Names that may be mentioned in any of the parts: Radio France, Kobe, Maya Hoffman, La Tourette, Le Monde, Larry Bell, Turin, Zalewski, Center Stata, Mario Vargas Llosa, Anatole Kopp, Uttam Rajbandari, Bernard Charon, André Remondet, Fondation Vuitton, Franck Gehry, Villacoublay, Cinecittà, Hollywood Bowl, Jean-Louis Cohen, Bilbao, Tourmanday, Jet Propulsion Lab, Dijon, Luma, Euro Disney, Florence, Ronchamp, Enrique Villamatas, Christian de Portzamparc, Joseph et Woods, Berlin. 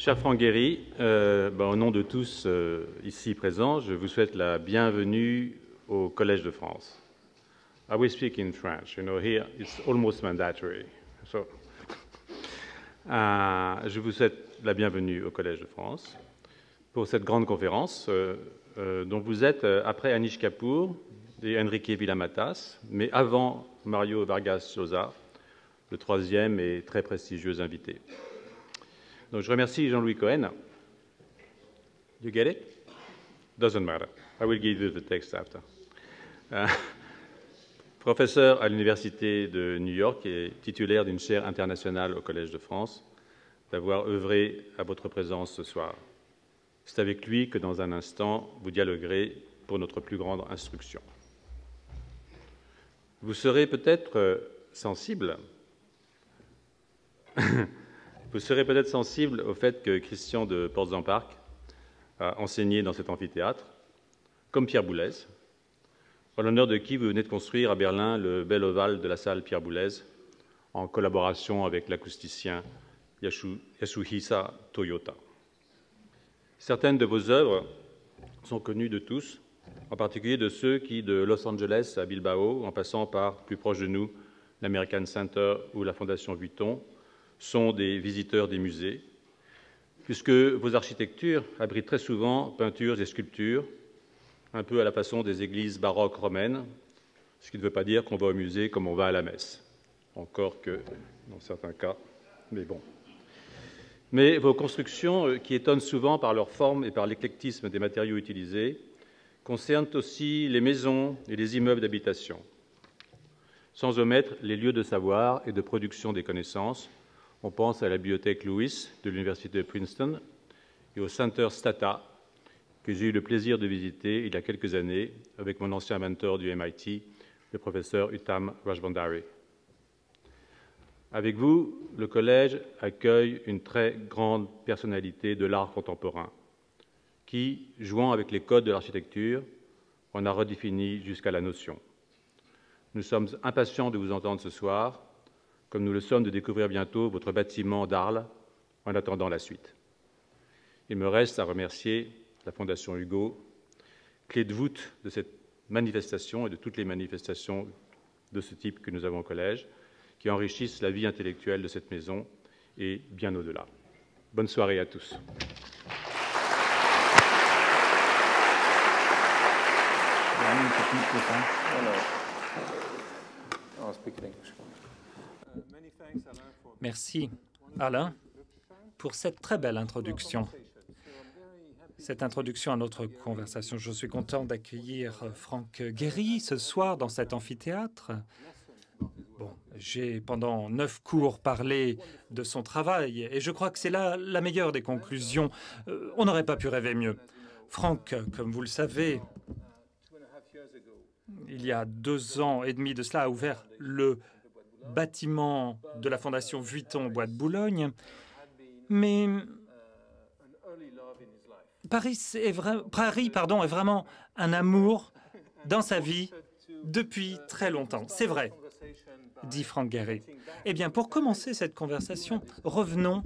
Cher Franck Gehry, au nom de tous ici présents, je vous souhaite la bienvenue au Collège de France. I will speak in French. You know, here it's almost mandatory. So, je vous souhaite la bienvenue au Collège de France pour cette grande conférence dont vous êtes, après Anish Kapoor et Enrique Villamatas, mais avant Mario Vargas Llosa, le troisième et très prestigieux invité. Donc, je remercie Jean-Louis Cohen. You get it? Doesn't matter. I will give you the text after. Professeur à l'Université de New York et titulaire d'une chaire internationale au Collège de France, d'avoir œuvré à votre présence ce soir. C'est avec lui que, dans un instant, vous dialoguerez pour notre plus grande instruction. Vous serez peut-être sensible vous serez peut-être sensible au fait que Christian de Portzamparc a enseigné dans cet amphithéâtre, comme Pierre Boulez, en l'honneur de qui vous venez de construire à Berlin le bel ovale de la salle Pierre Boulez, en collaboration avec l'acousticien Yasuhisa Toyota. Certaines de vos œuvres sont connues de tous, en particulier de ceux qui, de Los Angeles à Bilbao, en passant par, plus proche de nous, l'American Center ou la Fondation Vuitton, sont des visiteurs des musées, puisque vos architectures abritent très souvent peintures et sculptures, un peu à la façon des églises baroques romaines, ce qui ne veut pas dire qu'on va au musée comme on va à la messe, encore que dans certains cas, mais bon. Mais vos constructions, qui étonnent souvent par leur forme et par l'éclectisme des matériaux utilisés, concernent aussi les maisons et les immeubles d'habitation, sans omettre les lieux de savoir et de production des connaissances. On pense à la bibliothèque Lewis de l'Université de Princeton et au Center Stata, que j'ai eu le plaisir de visiter il y a quelques années avec mon ancien mentor du MIT, le professeur Uttam Rajbandari. Avec vous, le collège accueille une très grande personnalité de l'art contemporain qui, jouant avec les codes de l'architecture, en a redéfini jusqu'à la notion. Nous sommes impatients de vous entendre ce soir, comme nous le sommes de découvrir bientôt votre bâtiment d'Arles en attendant la suite. Il me reste à remercier la Fondation Hugo, clé de voûte de cette manifestation et de toutes les manifestations de ce type que nous avons au collège, qui enrichissent la vie intellectuelle de cette maison et bien au-delà. Bonne soirée à tous. Merci, Alain, pour cette très belle introduction. Cette introduction à notre conversation. Je suis content d'accueillir Franck Gehry ce soir dans cet amphithéâtre. Bon, j'ai pendant 9 cours parlé de son travail et je crois que c'est là la meilleure des conclusions. On n'aurait pas pu rêver mieux. Franck, comme vous le savez, il y a 2 ans et demi de cela, a ouvert le bâtiment de la Fondation Vuitton au Bois de Boulogne, mais Paris est vraiment un amour dans sa vie depuis très longtemps. C'est vrai, dit Franck Gehry. Eh bien, pour commencer cette conversation, revenons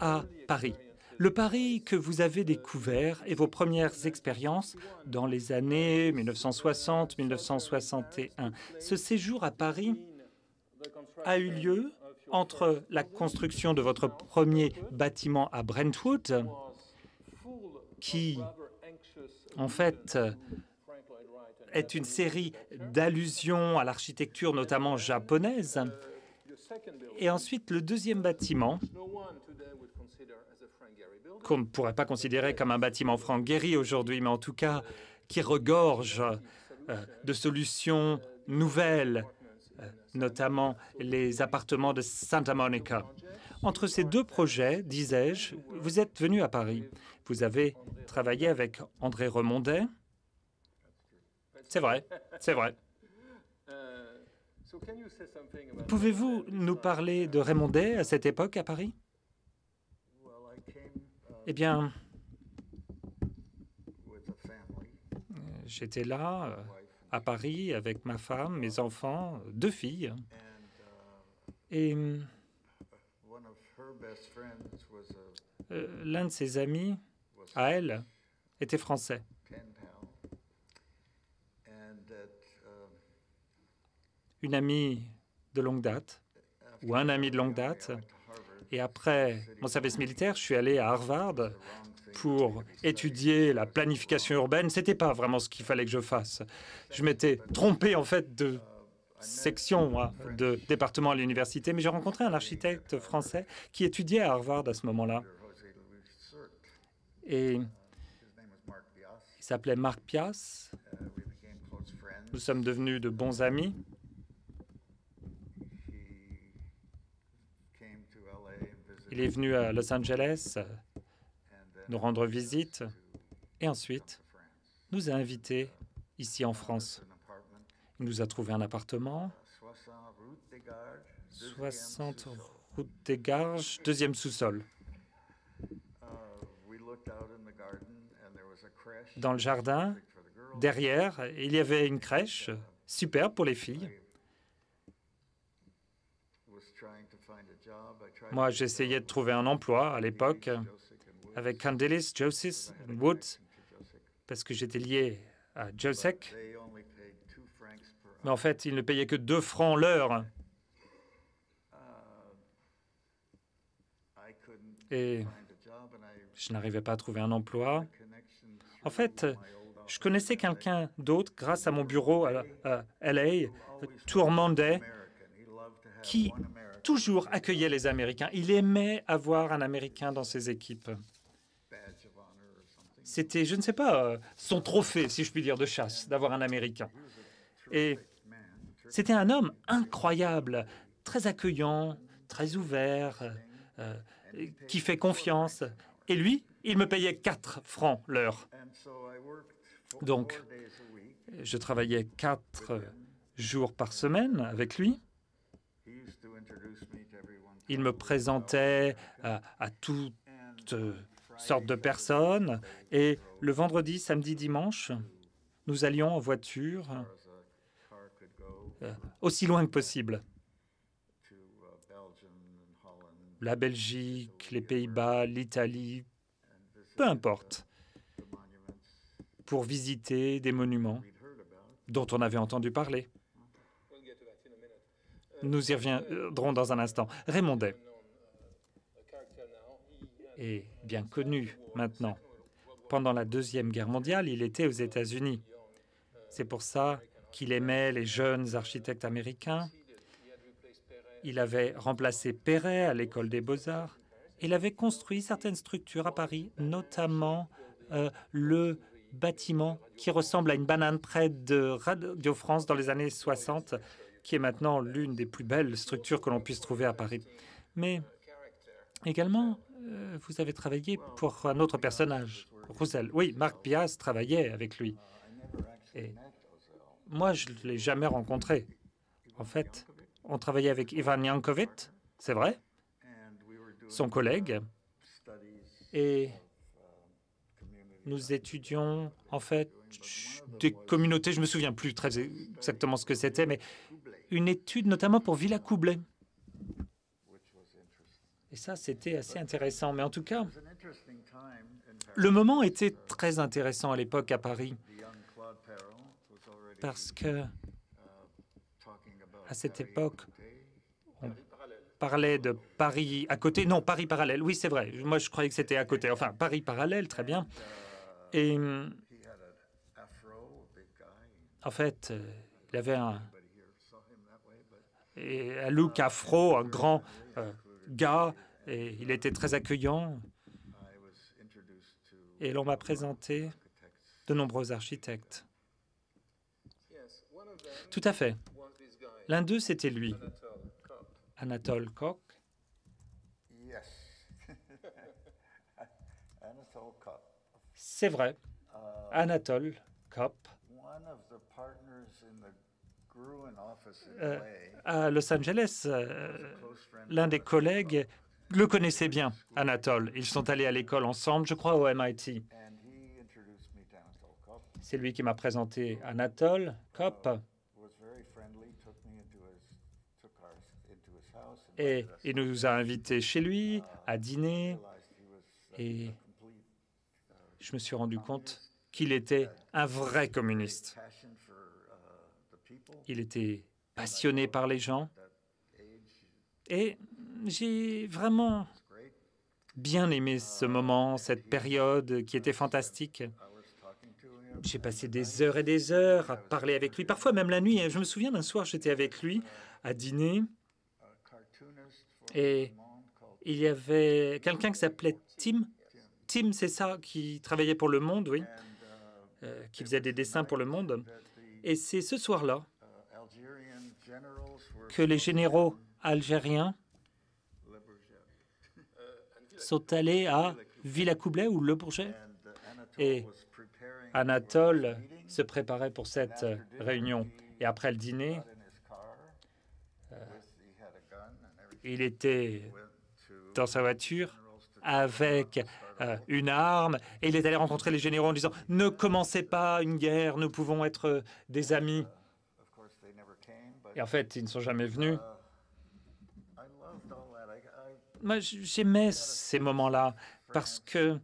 à Paris. Le Paris que vous avez découvert et vos premières expériences dans les années 1960-1961. Ce séjour à Paris a eu lieu entre la construction de votre premier bâtiment à Brentwood, qui, en fait, est une série d'allusions à l'architecture, notamment japonaise, et ensuite le deuxième bâtiment, qu'on ne pourrait pas considérer comme un bâtiment Franck Gehry aujourd'hui, mais en tout cas qui regorge de solutions nouvelles, notamment les appartements de Santa Monica. Entre ces deux projets, disais-je, vous êtes venu à Paris. Vous avez travaillé avec André Remondet. C'est vrai, c'est vrai. Pouvez-vous nous parler de Remondet à cette époque à Paris? Eh bien, j'étais là à Paris avec ma femme, mes enfants, 2 filles. Et l'un de ses amis, à elle, était français. Une amie de longue date, ou un ami de longue date. Et après mon service militaire, je suis allé à Harvard pour étudier la planification urbaine. Ce n'était pas vraiment ce qu'il fallait que je fasse. Je m'étais trompé, en fait, de section, de département à l'université, mais j'ai rencontré un architecte français qui étudiait à Harvard à ce moment-là. Et il s'appelait Marc Pias. Nous sommes devenus de bons amis. Il est venu à Los Angeles nous rendre visite et ensuite nous a invités ici en France. Il nous a trouvé un appartement, 60 route des Garges, deuxième sous-sol. Dans le jardin, derrière, il y avait une crèche superbe pour les filles. Moi, j'essayais de trouver un emploi à l'époque avec Candelis, Joseph et Woods, parce que j'étais lié à Josic. Mais en fait, ils ne payaient que 2 francs l'heure. Et je n'arrivais pas à trouver un emploi. En fait, je connaissais quelqu'un d'autre grâce à mon bureau à LA, Tourmanday, qui toujours accueillait les Américains. Il aimait avoir un Américain dans ses équipes. C'était, je ne sais pas, son trophée, si je puis dire, de chasse, d'avoir un Américain. Et c'était un homme incroyable, très accueillant, très ouvert, qui fait confiance. Et lui, il me payait 4 francs l'heure. Donc, je travaillais 4 jours par semaine avec lui. Il me présentait à toutes sortes de personnes. Et le vendredi, samedi, dimanche, nous allions en voiture aussi loin que possible. La Belgique, les Pays-Bas, l'Italie, peu importe, pour visiter des monuments dont on avait entendu parler. Nous y reviendrons dans un instant. Raymondais est bien connu maintenant. Pendant la Deuxième Guerre mondiale, il était aux États-Unis. C'est pour ça qu'il aimait les jeunes architectes américains. Il avait remplacé Perret à l'École des Beaux-Arts. Il avait construit certaines structures à Paris, notamment le bâtiment qui ressemble à une banane près de Radio France dans les années 60, qui est maintenant l'une des plus belles structures que l'on puisse trouver à Paris. Mais également, vous avez travaillé pour un autre personnage, Roussel. Oui, Marc Pias travaillait avec lui. Et moi, je ne l'ai jamais rencontré. En fait, on travaillait avec Ivan Yankovic, c'est vrai, son collègue, et nous étudions, en fait, des communautés, je ne me souviens plus très exactement ce que c'était, mais une étude notamment pour Villa Coublet. Et ça, c'était assez intéressant. Mais en tout cas, le moment était très intéressant à l'époque à Paris, parce que à cette époque, on parlait de Paris à côté. Non, Paris parallèle. Oui, c'est vrai. Moi, je croyais que c'était à côté. Enfin, Paris parallèle, très bien. Et en fait, il avait un look afro, un grand gars, et il était très accueillant. Et l'on m'a présenté de nombreux architectes. Tout à fait. L'un d'eux, c'était lui, Anatole Kopp. C'est vrai, Anatole Kopp. À Los Angeles, l'un des collègues le connaissait bien, Anatole. Ils sont allés à l'école ensemble, je crois, au MIT. C'est lui qui m'a présenté Anatole Kopp. Et il nous a invités chez lui à dîner. et je me suis rendu compte qu'il était un vrai communiste. Il était passionné par les gens et j'ai vraiment bien aimé ce moment, cette période qui était fantastique. J'ai passé des heures et des heures à parler avec lui, parfois même la nuit. Je me souviens d'un soir, j'étais avec lui à dîner et il y avait quelqu'un qui s'appelait Tim. Tim, c'est ça, qui travaillait pour Le Monde, oui, qui faisait des dessins pour Le Monde. Et c'est ce soir-là que les généraux algériens sont allés à Villacoublay ou Le Bourget. Et Anatole se préparait pour cette réunion. Et après le dîner, il était dans sa voiture avec une arme et il est allé rencontrer les généraux en disant « Ne commencez pas une guerre, nous pouvons être des amis ». Et en fait, ils ne sont jamais venus. Moi, j'aimais ces moments-là parce que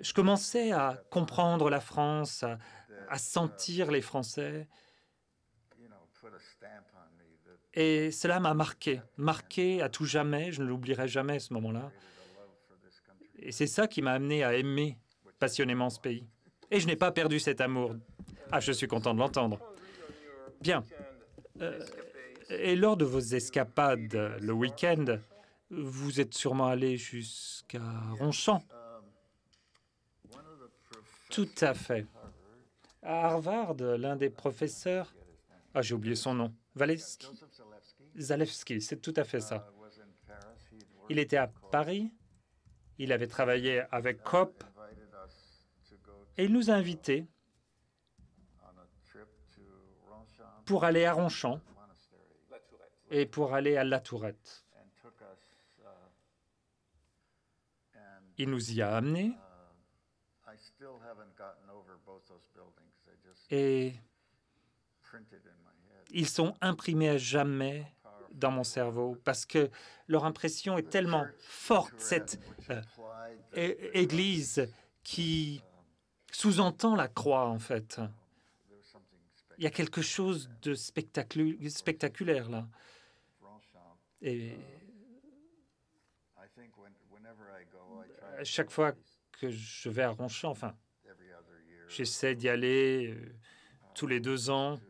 je commençais à comprendre la France, à sentir les Français. Et cela m'a marqué à tout jamais. Je ne l'oublierai jamais, ce moment-là. Et c'est ça qui m'a amené à aimer passionnément ce pays. Et je n'ai pas perdu cet amour. Ah, je suis content de l'entendre. Bien. Et lors de vos escapades le week-end, vous êtes sûrement allé jusqu'à Ronchamp. Tout à fait. À Harvard, l'un des professeurs... Ah, j'ai oublié son nom. Zalewski, c'est tout à fait ça. Il était à Paris. Il avait travaillé avec Kopp et il nous a invités pour aller à Ronchamp et pour aller à La Tourette. Il nous y a amenés et ils sont imprimés à jamais dans mon cerveau, parce que leur impression est tellement forte, cette église qui sous-entend la croix, en fait. Il y a quelque chose de spectaculaire, là. Et à chaque fois que je vais à Ronchamp, enfin, j'essaie d'y aller tous les 2 ans,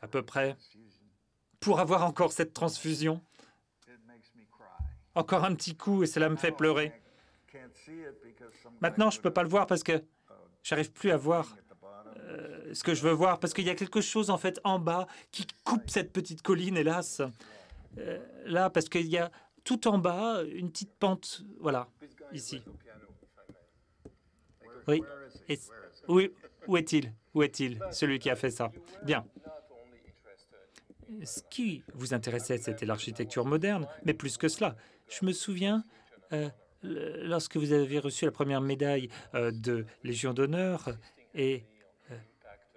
à peu près, pour avoir encore cette transfusion. Encore un petit coup et cela me fait pleurer. Maintenant, je ne peux pas le voir parce que je n'arrive plus à voir ce que je veux voir, parce qu'il y a quelque chose en fait en bas qui coupe cette petite colline, hélas. Là, parce qu'il y a tout en bas une petite pente, voilà, ici. Oui, oui. Où est-il, celui qui a fait ça? Bien. Ce qui vous intéressait, c'était l'architecture moderne, mais plus que cela. Je me souviens, lorsque vous avez reçu la première médaille de Légion d'honneur, et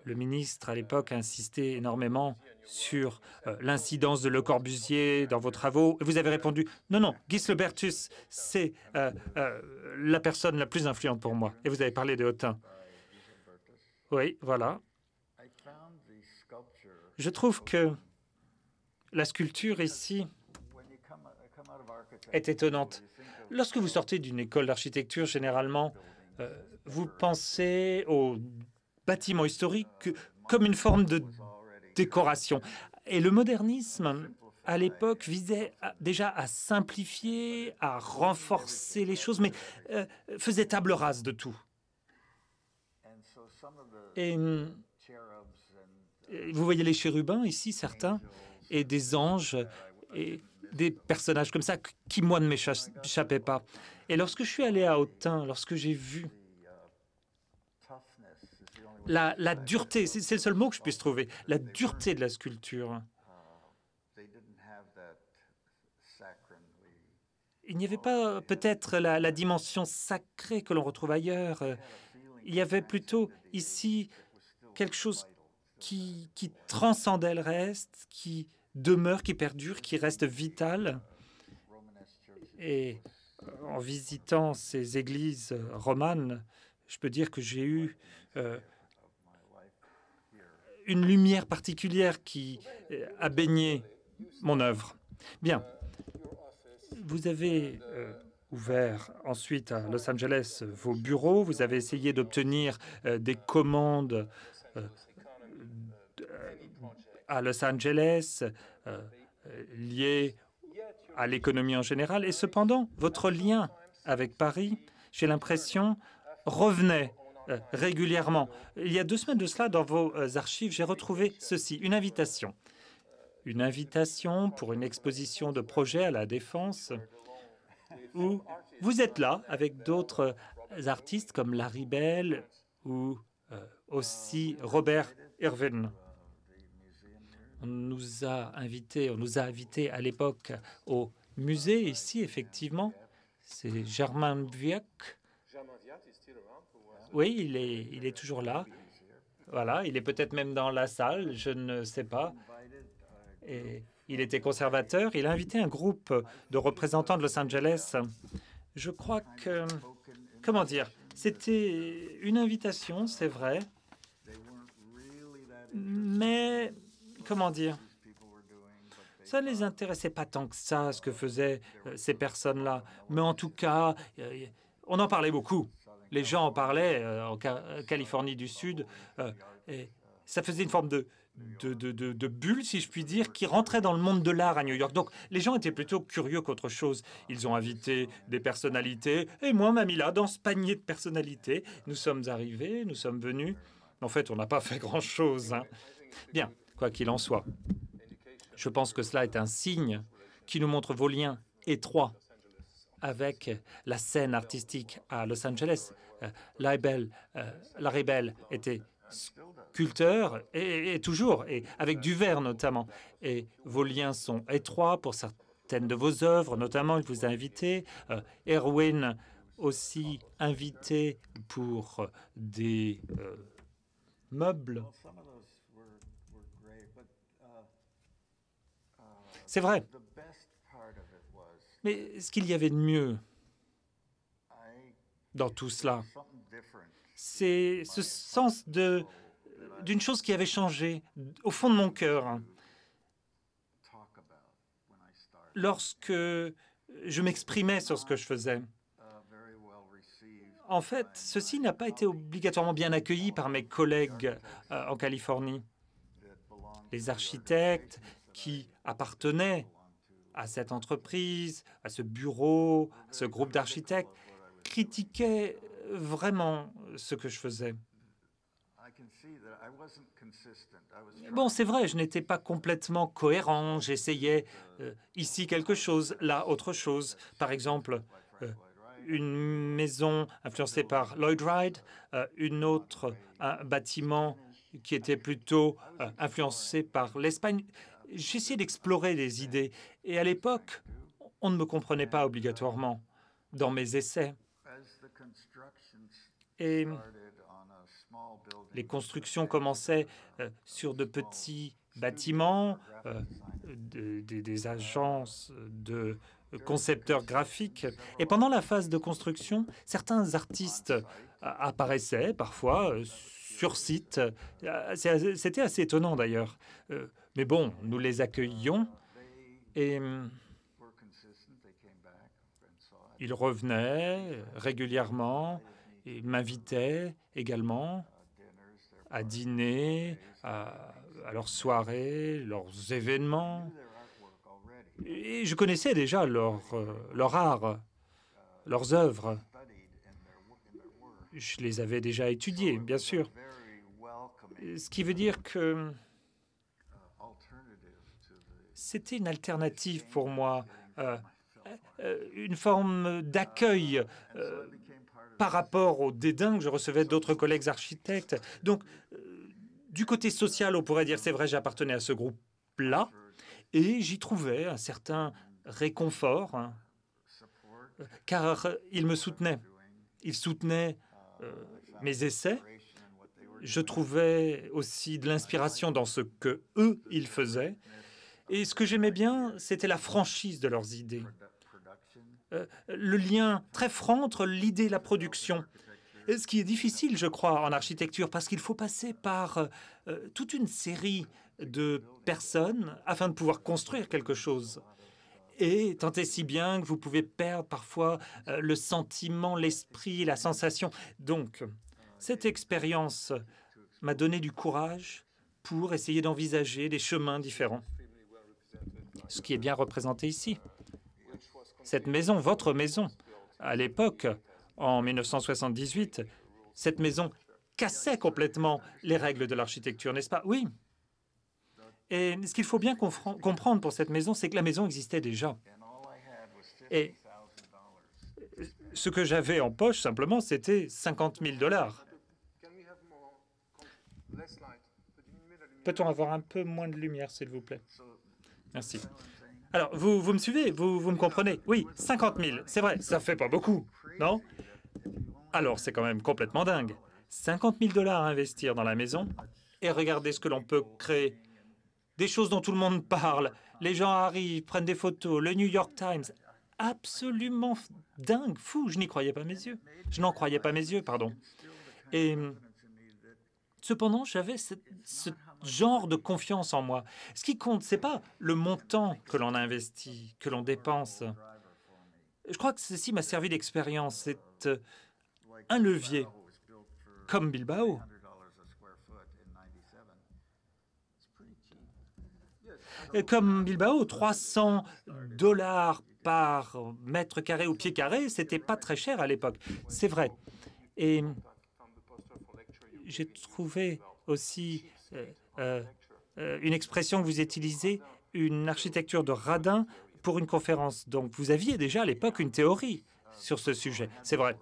le ministre à l'époque a insisté énormément sur l'incidence de Le Corbusier dans vos travaux, et vous avez répondu « Non, non, Guislebertus, c'est la personne la plus influente pour moi. » Et vous avez parlé de Hautain. Oui, voilà. Je trouve que la sculpture ici est étonnante. Lorsque vous sortez d'une école d'architecture, généralement, vous pensez aux bâtiments historiques comme une forme de décoration. Et le modernisme, à l'époque, visait déjà à simplifier, à renforcer les choses, mais faisait table rase de tout. Et vous voyez les chérubins ici, certains, et des anges, et des personnages comme ça qui, moi, ne m'échappaient pas. Et lorsque je suis allé à Autun, lorsque j'ai vu la dureté, c'est le seul mot que je puisse trouver, la dureté de la sculpture, il n'y avait pas peut-être la dimension sacrée que l'on retrouve ailleurs. Il y avait plutôt ici quelque chose qui transcendait le reste, qui demeure, qui perdure, qui reste vital. Et en visitant ces églises romanes, je peux dire que j'ai eu une lumière particulière qui a baigné mon œuvre. Bien. Vous avez ouvert ensuite à Los Angeles vos bureaux. Vous avez essayé d'obtenir des commandes à Los Angeles liées à l'économie en général. Et cependant, votre lien avec Paris, j'ai l'impression, revenait régulièrement. Il y a 2 semaines de cela, dans vos archives, j'ai retrouvé ceci, une invitation. Une invitation pour une exposition de projet à la Défense où vous êtes là avec d'autres artistes comme Larry Bell ou aussi Robert Irvine. On nous a invités à l'époque au musée ici, effectivement. C'est Germain Viac. Oui, il est toujours là. Voilà, il est peut-être même dans la salle, je ne sais pas. Et il était conservateur. Il a invité un groupe de représentants de Los Angeles. Je crois que, comment dire, c'était une invitation, c'est vrai, mais, comment dire, ça ne les intéressait pas tant que ça, ce que faisaient ces personnes-là. Mais en tout cas, on en parlait beaucoup. Les gens en parlaient en Californie du Sud. Et ça faisait une forme de bulles, si je puis dire, qui rentraient dans le monde de l'art à New York. Donc, les gens étaient plutôt curieux qu'autre chose. Ils ont invité des personnalités. Et moi, on m'a mis là, dans ce panier de personnalités. Nous sommes arrivés, nous sommes venus. En fait, on n'a pas fait grand-chose. Hein. Bien, quoi qu'il en soit, je pense que cela est un signe qui nous montre vos liens étroits avec la scène artistique à Los Angeles. Larry Bell était sculpteur, et toujours, et avec du verre notamment. Et vos liens sont étroits pour certaines de vos œuvres, notamment, il vous a invité. Erwin aussi invité pour des meubles. C'est vrai. Mais ce qu'il y avait de mieux dans tout cela, c'est ce sens d'une chose qui avait changé au fond de mon cœur. Lorsque je m'exprimais sur ce que je faisais, en fait, ceci n'a pas été obligatoirement bien accueilli par mes collègues en Californie. Les architectes qui appartenaient à cette entreprise, à ce bureau, à ce groupe d'architectes, critiquaient vraiment ce que je faisais. Bon, c'est vrai, je n'étais pas complètement cohérent. J'essayais ici quelque chose, là autre chose. Par exemple, une maison influencée par Lloyd Wright, un bâtiment qui était plutôt influencé par l'Espagne. J'essayais d'explorer des idées. Et à l'époque, on ne me comprenait pas obligatoirement dans mes essais. Et les constructions commençaient sur de petits bâtiments, des agences de concepteurs graphiques. Et pendant la phase de construction, certains artistes apparaissaient parfois sur site. C'était assez étonnant d'ailleurs. Mais bon, nous les accueillions et ils revenaient régulièrement et m'invitaient également à dîner, à leurs soirées, leurs événements. Et je connaissais déjà leur art, leurs œuvres. Je les avais déjà étudiées, bien sûr. Ce qui veut dire que c'était une alternative pour moi, une forme d'accueil par rapport au dédain que je recevais d'autres collègues architectes. Donc, du côté social, on pourrait dire, c'est vrai, j'appartenais à ce groupe-là, et j'y trouvais un certain réconfort, hein, car ils me soutenaient. Ils soutenaient mes essais. Je trouvais aussi de l'inspiration dans ce que eux, ils faisaient. Et ce que j'aimais bien, c'était la franchise de leurs idées. le lien très franc entre l'idée et la production. Ce qui est difficile, je crois, en architecture, parce qu'il faut passer par toute une série de personnes afin de pouvoir construire quelque chose. Et tant et si bien que vous pouvez perdre parfois le sentiment, l'esprit, la sensation. Donc, cette expérience m'a donné du courage pour essayer d'envisager des chemins différents. Ce qui est bien représenté ici. Cette maison, votre maison, à l'époque, en 1978, cette maison cassait complètement les règles de l'architecture, n'est-ce pas? Oui. Et ce qu'il faut bien comprendre pour cette maison, c'est que la maison existait déjà. Et ce que j'avais en poche, simplement, c'était 50 000 $. Peut-on avoir un peu moins de lumière, s'il vous plaît? Merci. Alors, vous me suivez, vous me comprenez? Oui, 50 000, c'est vrai, ça fait pas beaucoup, non? Alors, c'est quand même complètement dingue. 50 000 $ à investir dans la maison et regardez ce que l'on peut créer. Des choses dont tout le monde parle, les gens arrivent, prennent des photos, le New York Times, absolument dingue, fou, je n'y croyais pas mes yeux. Je n'en croyais pas mes yeux, pardon. Et cependant, j'avais ce genre de confiance en moi. Ce qui compte, ce n'est pas le montant que l'on investit, que l'on dépense. Je crois que ceci m'a servi d'expérience. C'est un levier, comme Bilbao. Comme Bilbao, 300 $ par mètre carré ou pied carré, c'était pas très cher à l'époque. C'est vrai. Et j'ai trouvé aussi une expression que vous utilisez, une architecture de radin pour une conférence. Donc vous aviez déjà à l'époque une théorie sur ce sujet. C'est vrai.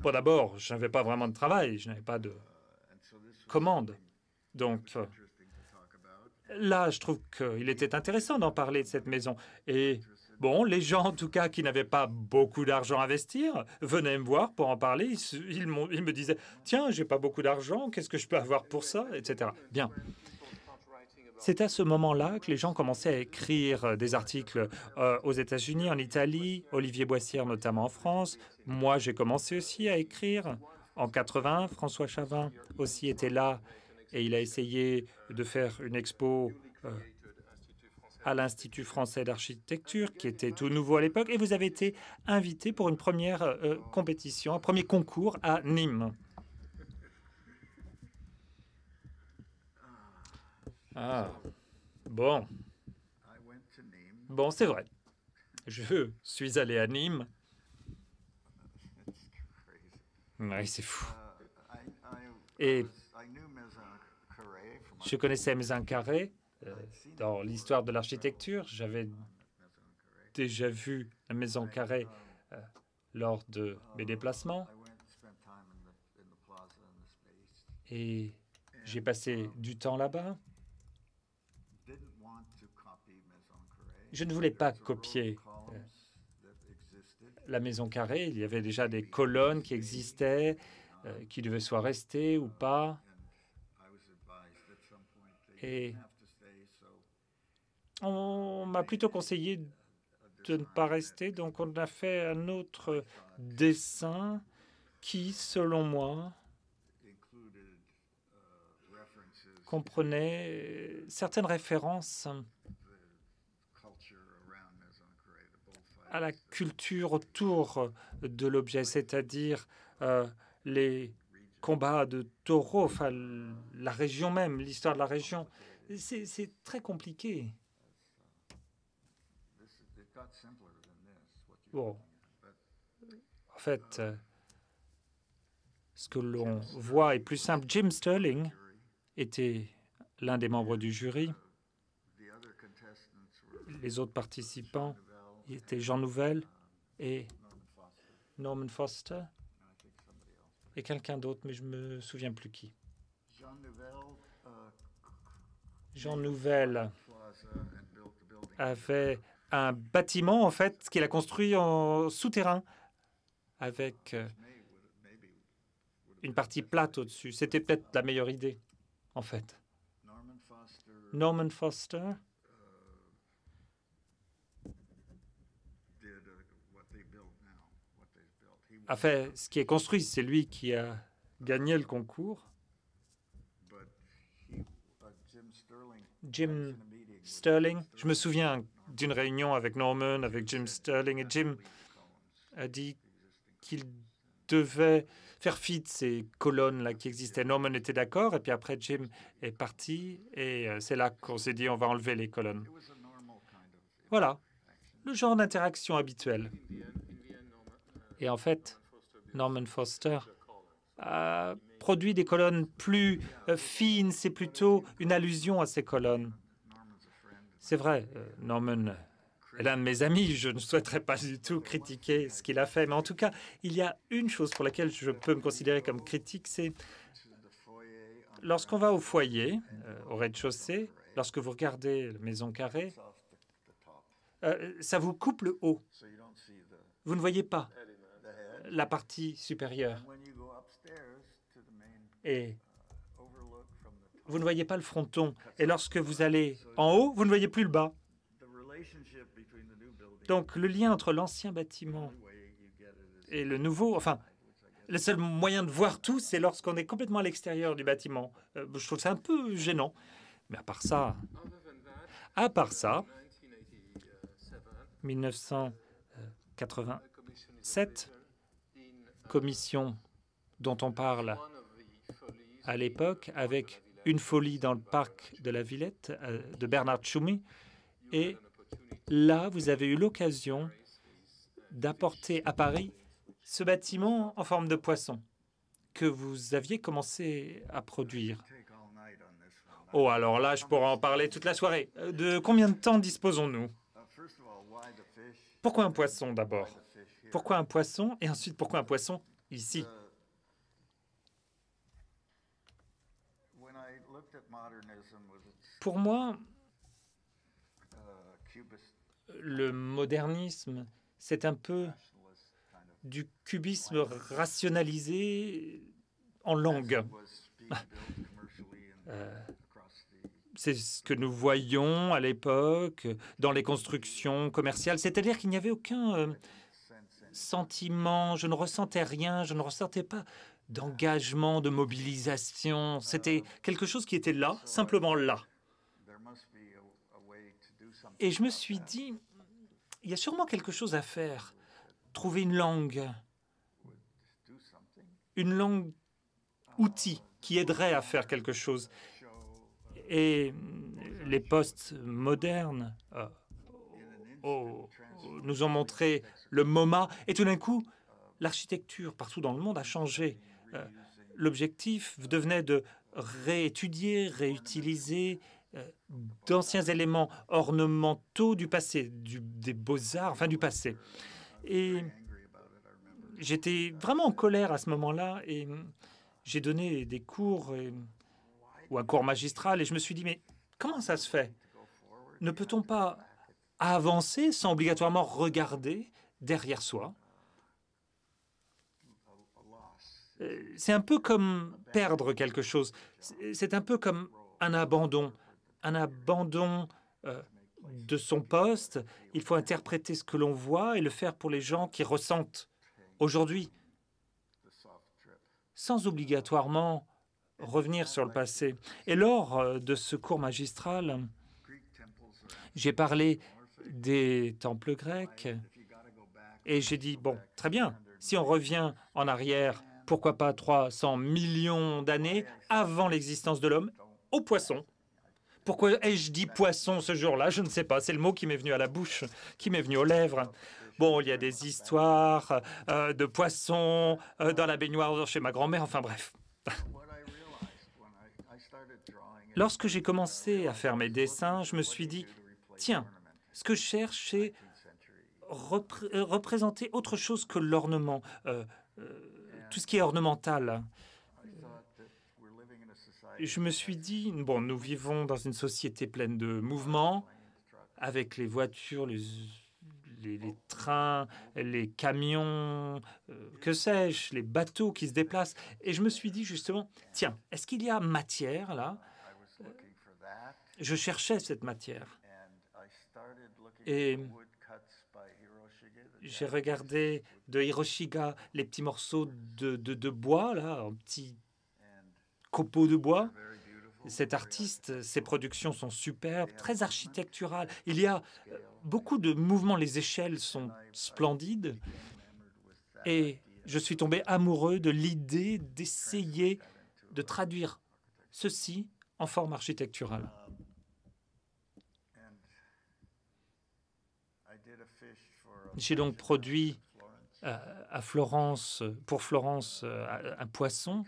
Bon, d'abord, je n'avais pas vraiment de travail, je n'avais pas de commande. Donc là, je trouve qu'il était intéressant d'en parler de cette maison. Et bon, les gens, en tout cas, qui n'avaient pas beaucoup d'argent à investir, venaient me voir pour en parler. Ils me disaient, tiens, j'ai pas beaucoup d'argent, qu'est-ce que je peux avoir pour ça, etc. Bien. C'est à ce moment-là que les gens commençaient à écrire des articles aux États-Unis, en Italie, Olivier Boissière notamment en France. Moi, j'ai commencé aussi à écrire en 80. François Chavin aussi était là. Et il a essayé de faire une expo à l'Institut français d'architecture, qui était tout nouveau à l'époque. Et vous avez été invité pour une première compétition, un premier concours à Nîmes. Ah, bon. Bon, c'est vrai. Je suis allé à Nîmes. Ouais, c'est fou. Et je connaissais Mézin Carré dans l'histoire de l'architecture. J'avais déjà vu la Maison Carré lors de mes déplacements. Et j'ai passé du temps là-bas. Je ne voulais pas copier la Maison Carré. Il y avait déjà des colonnes qui existaient, qui devaient soit rester ou pas. Et on m'a plutôt conseillé de ne pas rester, donc on a fait un autre dessin qui, selon moi, comprenait certaines références à la culture autour de l'objet, c'est-à-dire les combat de taureaux, enfin, la région même, l'histoire de la région. C'est très compliqué. Bon. En fait, ce que l'on voit est plus simple. Jim Stirling était l'un des membres du jury. Les autres participants étaient Jean Nouvel et Norman Foster. Et quelqu'un d'autre, mais je me souviens plus qui. Jean Nouvel avait un bâtiment, en fait, qu'il a construit en souterrain, avec une partie plate au-dessus. C'était peut-être la meilleure idée, en fait. Norman Foster a fait ce qui est construit, c'est lui qui a gagné le concours. Jim Stirling, je me souviens d'une réunion avec Norman, avec Jim Stirling, et Jim a dit qu'il devait faire fi de ces colonnes-là qui existaient. Norman était d'accord, et puis après, Jim est parti, et c'est là qu'on s'est dit on va enlever les colonnes. Voilà, le genre d'interaction habituelle. Et en fait, Norman Foster a produit des colonnes plus fines, c'est plutôt une allusion à ces colonnes. C'est vrai, Norman est l'un de mes amis, je ne souhaiterais pas du tout critiquer ce qu'il a fait, mais en tout cas, il y a une chose pour laquelle je peux me considérer comme critique, c'est lorsqu'on va au foyer, au rez-de-chaussée, lorsque vous regardez la maison carrée, ça vous coupe le haut. Vous ne voyez pas la partie supérieure. Et vous ne voyez pas le fronton. Et lorsque vous allez en haut, vous ne voyez plus le bas. Donc, le lien entre l'ancien bâtiment et le nouveau, enfin, le seul moyen de voir tout, c'est lorsqu'on est complètement à l'extérieur du bâtiment. Je trouve ça un peu gênant. Mais à part ça, 1987, commission dont on parle à l'époque, avec Une folie dans le parc de la Villette de Bernard Tchoumi, et là, vous avez eu l'occasion d'apporter à Paris ce bâtiment en forme de poisson que vous aviez commencé à produire. Oh, alors là, je pourrais en parler toute la soirée. De combien de temps disposons-nous? Pourquoi un poisson d'abord? Pourquoi un poisson? Et ensuite, pourquoi un poisson ici? Pour moi, le modernisme, c'est un peu du cubisme rationalisé en langue. C'est ce que nous voyions à l'époque dans les constructions commerciales, c'est-à-dire qu'il n'y avait aucun sentiment, je ne ressentais rien, je ne ressentais pas d'engagement, de mobilisation. C'était quelque chose qui était là, simplement là. Et je me suis dit, il y a sûrement quelque chose à faire, trouver une langue outil qui aiderait à faire quelque chose. Et les postes modernes nous ont montré le MoMA, et tout d'un coup, l'architecture partout dans le monde a changé. L'objectif devenait de réétudier, réutiliser d'anciens éléments ornementaux du passé, des beaux-arts, enfin du passé. Et j'étais vraiment en colère à ce moment-là, et j'ai donné des cours, ou un cours magistral, et je me suis dit, mais comment ça se fait? Ne peut-on pas avancer sans obligatoirement regarder derrière soi? C'est un peu comme perdre quelque chose. C'est un peu comme un abandon de son poste. Il faut interpréter ce que l'on voit et le faire pour les gens qui ressentent aujourd'hui, sans obligatoirement revenir sur le passé. Et lors de ce cours magistral, j'ai parlé des temples grecs et j'ai dit, bon, très bien, si on revient en arrière, pourquoi pas 300 millions d'années avant l'existence de l'homme, au poisson. Pourquoi ai-je dit poisson ce jour-là? Je ne sais pas, c'est le mot qui m'est venu à la bouche, qui m'est venu aux lèvres. Bon, il y a des histoires de poissons dans la baignoire chez ma grand-mère, enfin bref. Lorsque j'ai commencé à faire mes dessins, je me suis dit, tiens, ce que je cherche, c'est représenter autre chose que l'ornement, tout ce qui est ornemental. Je me suis dit, bon, nous vivons dans une société pleine de mouvements, avec les voitures, les trains, les camions, que sais-je, les bateaux qui se déplacent. Et je me suis dit justement, tiens, est-ce qu'il y a matière là? Je cherchais cette matière. Et J'ai regardé de Hiroshiga les petits morceaux de bois, là, un petit copeau de bois. Cet artiste, ses productions sont superbes, très architecturales. Il y a beaucoup de mouvements, les échelles sont splendides. Et je suis tombé amoureux de l'idée d'essayer de traduire ceci en forme architecturale. J'ai donc produit à Florence, pour Florence, un poisson.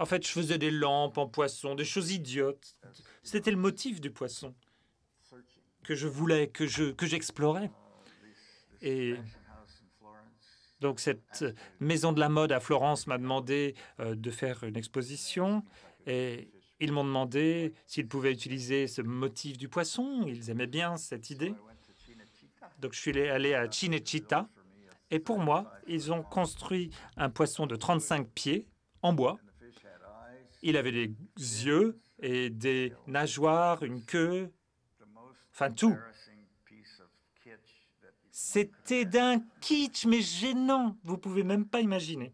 En fait, je faisais des lampes en poisson, des choses idiotes. C'était le motif du poisson que je voulais, que j'explorais. Et donc cette maison de la mode à Florence m'a demandé de faire une exposition et ils m'ont demandé s'ils pouvaient utiliser ce motif du poisson. Ils aimaient bien cette idée. Donc je suis allé à Cinecittà et pour moi, ils ont construit un poisson de 35 pieds en bois. Il avait des yeux et des nageoires, une queue, enfin tout. C'était d'un kitsch, mais gênant. Vous ne pouvez même pas imaginer.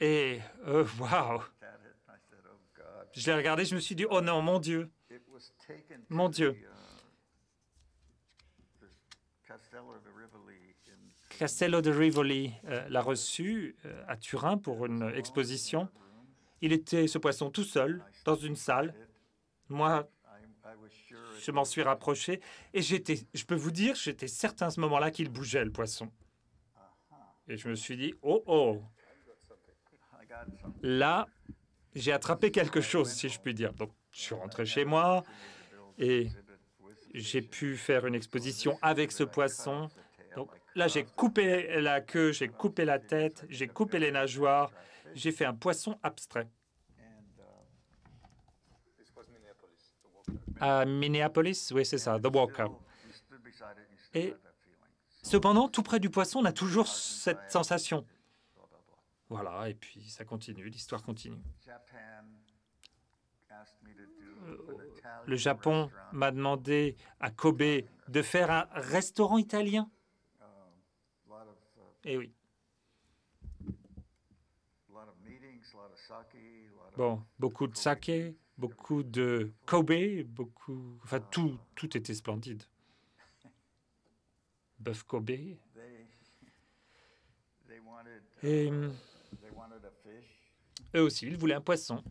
Et, waouh! Je l'ai regardé, je me suis dit, oh non, mon Dieu! Mon Dieu! Castello de Rivoli l'a reçu à Turin pour une exposition. Il était, ce poisson, tout seul, dans une salle. Moi, je m'en suis rapproché et je peux vous dire, j'étais certain à ce moment-là qu'il bougeait, le poisson. Et je me suis dit, oh, oh, là, j'ai attrapé quelque chose, si je puis dire. Donc, je suis rentré chez moi et j'ai pu faire une exposition avec ce poisson. Donc, là, j'ai coupé la queue, j'ai coupé la tête, j'ai coupé les nageoires, j'ai fait un poisson abstrait. À Minneapolis, oui, c'est ça, The Walker. Et cependant, tout près du poisson, on a toujours cette sensation. Voilà, et puis ça continue, l'histoire continue. Le Japon m'a demandé à Kobe de faire un restaurant italien. Eh oui. Bon, beaucoup de saké, beaucoup de Kobe, beaucoup... Enfin, tout était splendide. Bœuf Kobe. Et eux aussi, ils voulaient un poisson.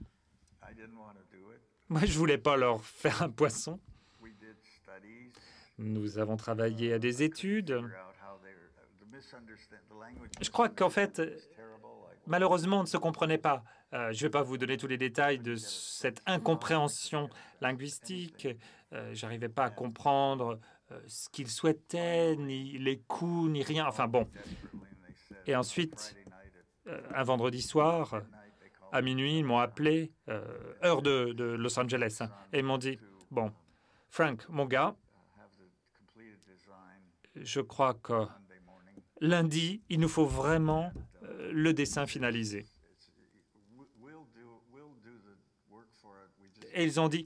Moi, je ne voulais pas leur faire un poisson. Nous avons travaillé à des études. Je crois qu'en fait, malheureusement, on ne se comprenait pas. Je ne vais pas vous donner tous les détails de cette incompréhension linguistique. Je n'arrivais pas à comprendre ce qu'ils souhaitaient, ni les coups, ni rien. Enfin bon. Et ensuite, un vendredi soir, à minuit, ils m'ont appelé, heure de Los Angeles, hein, et ils m'ont dit, « Bon, Frank, mon gars, je crois que lundi, il nous faut vraiment le dessin finalisé. » Et ils ont dit,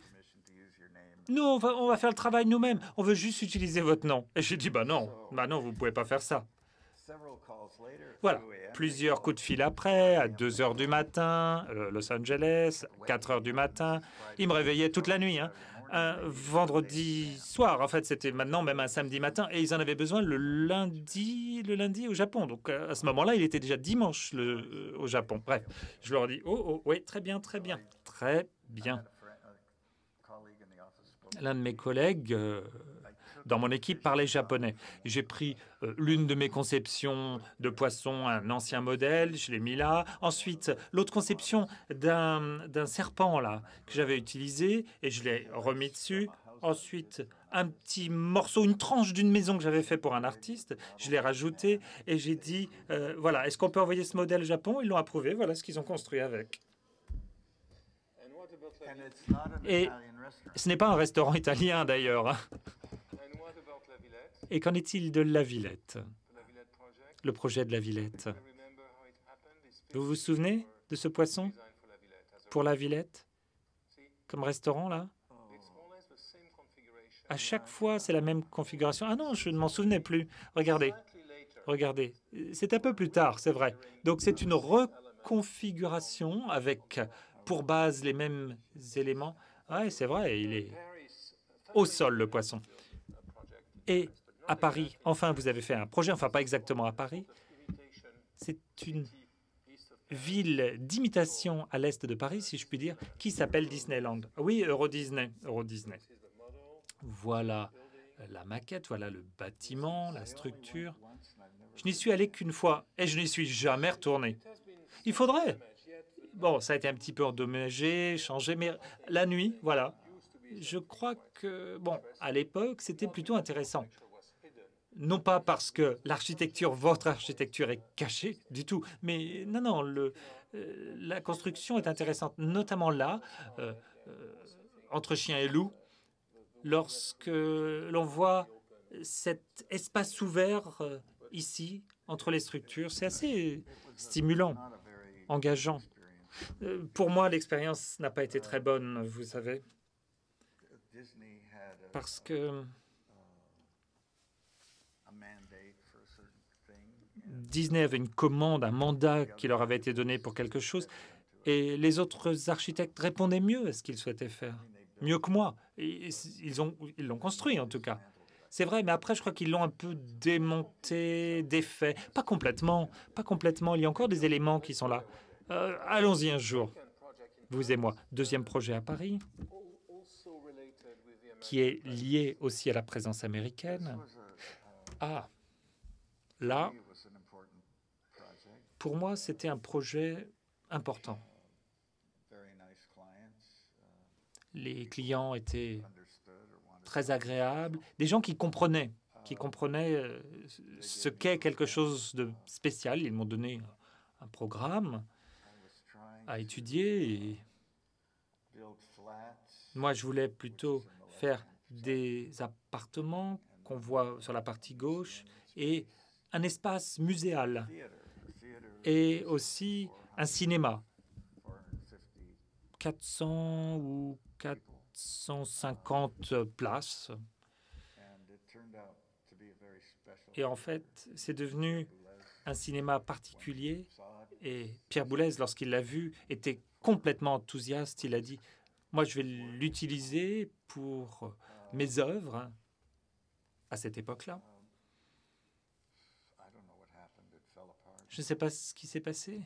« Nous, on va faire le travail nous-mêmes, on veut juste utiliser votre nom. » Et j'ai dit, « bah non, vous ne pouvez pas faire ça. » Voilà, plusieurs coups de fil après, à 2 heures du matin, Los Angeles, 4 heures du matin. Ils me réveillaient toute la nuit, hein. Un vendredi soir, en fait, c'était maintenant même un samedi matin, et ils en avaient besoin le lundi au Japon. Donc, à ce moment-là, il était déjà dimanche au Japon. Bref, je leur ai dit, oh, oh, oui, très bien, très bien, très bien. L'un de mes collègues... dans mon équipe, parlait japonais. J'ai pris l'une de mes conceptions de poisson, un ancien modèle, je l'ai mis là. Ensuite, l'autre conception d'un serpent, là, que j'avais utilisé, et je l'ai remis dessus. Ensuite, un petit morceau, une tranche d'une maison que j'avais fait pour un artiste, je l'ai rajouté, et j'ai dit, voilà, est-ce qu'on peut envoyer ce modèle au Japon? Ils l'ont approuvé, voilà ce qu'ils ont construit avec. Et ce n'est pas un restaurant italien, d'ailleurs, hein. Et qu'en est-il de la Villette, le projet de la Villette? Vous vous souvenez de ce poisson pour la Villette, comme restaurant, là? À chaque fois, c'est la même configuration. Ah non, je ne m'en souvenais plus. Regardez, regardez. C'est un peu plus tard, c'est vrai. Donc, c'est une reconfiguration avec pour base les mêmes éléments. Oui, c'est vrai, il est au sol, le poisson. Et à Paris, enfin, vous avez fait un projet, enfin, pas exactement à Paris. C'est une ville d'imitation à l'est de Paris, si je puis dire, qui s'appelle Disneyland. Oui, Euro Disney, Euro Disney. Voilà la maquette, voilà le bâtiment, la structure. Je n'y suis allé qu'une fois et je n'y suis jamais retourné. Il faudrait. Bon, ça a été un petit peu endommagé, changé, mais la nuit, voilà. Je crois que, bon, à l'époque, c'était plutôt intéressant. Non pas parce que l'architecture, votre architecture est cachée du tout, mais non, non, la construction est intéressante, notamment là, entre chien et loup, lorsque l'on voit cet espace ouvert ici, entre les structures. C'est assez stimulant, engageant. Pour moi, l'expérience n'a pas été très bonne, vous savez, parce que Disney avait une commande, un mandat qui leur avait été donné pour quelque chose, et les autres architectes répondaient mieux à ce qu'ils souhaitaient faire, mieux que moi. Et ils l'ont construit, en tout cas. C'est vrai, mais après, je crois qu'ils l'ont un peu démonté, défait. Pas complètement, pas complètement. Il y a encore des éléments qui sont là. Allons-y un jour, vous et moi. Deuxième projet à Paris, qui est lié aussi à la présence américaine. Ah, là, pour moi, c'était un projet important. Les clients étaient très agréables, des gens qui comprenaient ce qu'est quelque chose de spécial. Ils m'ont donné un programme à étudier. Et moi, je voulais plutôt faire des appartements qu'on voit sur la partie gauche et un espace muséal et aussi un cinéma. 400 ou 450 places. Et en fait, c'est devenu un cinéma particulier. Et Pierre Boulez, lorsqu'il l'a vu, était complètement enthousiaste. Il a dit, moi, je vais l'utiliser pour mes œuvres à cette époque-là. Je ne sais pas ce qui s'est passé.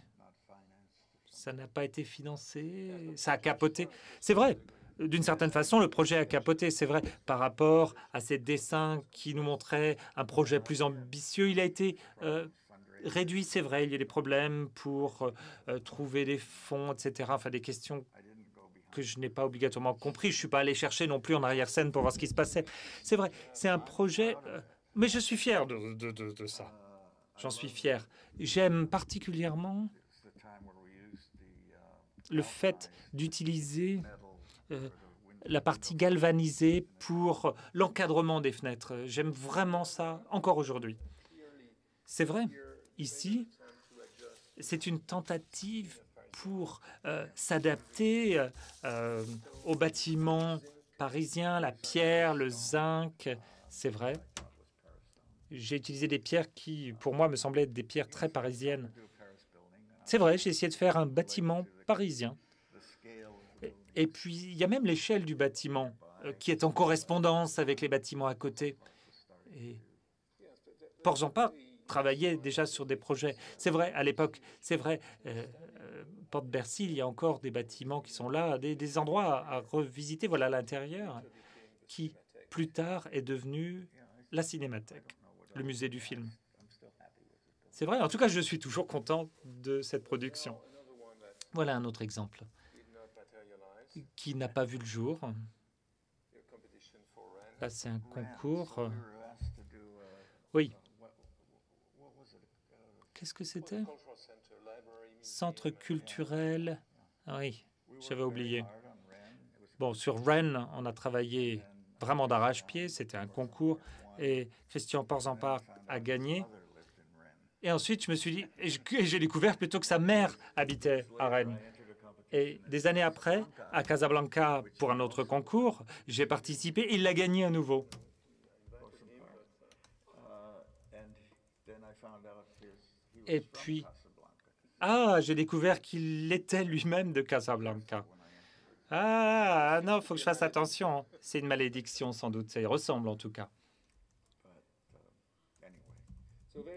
Ça n'a pas été financé, ça a capoté. C'est vrai, d'une certaine façon, le projet a capoté, c'est vrai. Par rapport à ces dessins qui nous montraient un projet plus ambitieux, il a été réduit, c'est vrai. Il y a des problèmes pour trouver des fonds, etc. Enfin, des questions que je n'ai pas obligatoirement compris. Je ne suis pas allé chercher non plus en arrière-scène pour voir ce qui se passait. C'est vrai, c'est un projet, mais je suis fier de ça. J'en suis fier. J'aime particulièrement le fait d'utiliser la partie galvanisée pour l'encadrement des fenêtres. J'aime vraiment ça encore aujourd'hui. C'est vrai, ici, c'est une tentative pour s'adapter aux bâtiments parisiens, la pierre, le zinc, c'est vrai. J'ai utilisé des pierres qui, pour moi, me semblaient être des pierres très parisiennes. C'est vrai, j'ai essayé de faire un bâtiment parisien. Et puis, il y a même l'échelle du bâtiment qui est en correspondance avec les bâtiments à côté. Et Portzamparc travaillait déjà sur des projets. C'est vrai, à l'époque, c'est vrai, Porte Bercy, il y a encore des bâtiments qui sont là, des endroits à revisiter, voilà l'intérieur, qui, plus tard, est devenu la Cinémathèque, le musée du film. C'est vrai, en tout cas, je suis toujours content de cette production. Voilà un autre exemple qui n'a pas vu le jour. Là, c'est un concours. Oui. Qu'est-ce que c'était? Centre culturel. Ah oui, j'avais oublié. Bon, sur Rennes, on a travaillé vraiment d'arrache-pied. C'était un concours et Christian de Portzamparc a gagné. Et ensuite, je me suis dit, j'ai découvert plutôt que sa mère habitait à Rennes. Et des années après, à Casablanca, pour un autre concours, j'ai participé et il l'a gagné à nouveau. Et puis, ah, j'ai découvert qu'il était lui-même de Casablanca. Ah, non, il faut que je fasse attention. C'est une malédiction, sans doute. Ça y ressemble, en tout cas.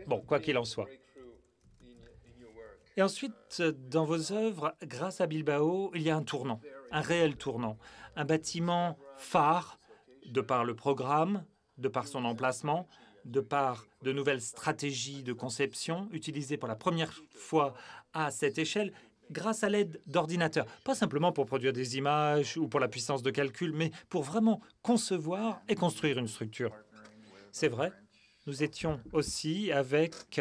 Bon, quoi qu'il en soit. Et ensuite, dans vos œuvres, grâce à Bilbao, il y a un tournant, un réel tournant, un bâtiment phare, de par le programme, de par son emplacement, de par de nouvelles stratégies de conception utilisées pour la première fois à cette échelle, grâce à l'aide d'ordinateurs. Pas simplement pour produire des images ou pour la puissance de calcul, mais pour vraiment concevoir et construire une structure. C'est vrai, nous étions aussi avec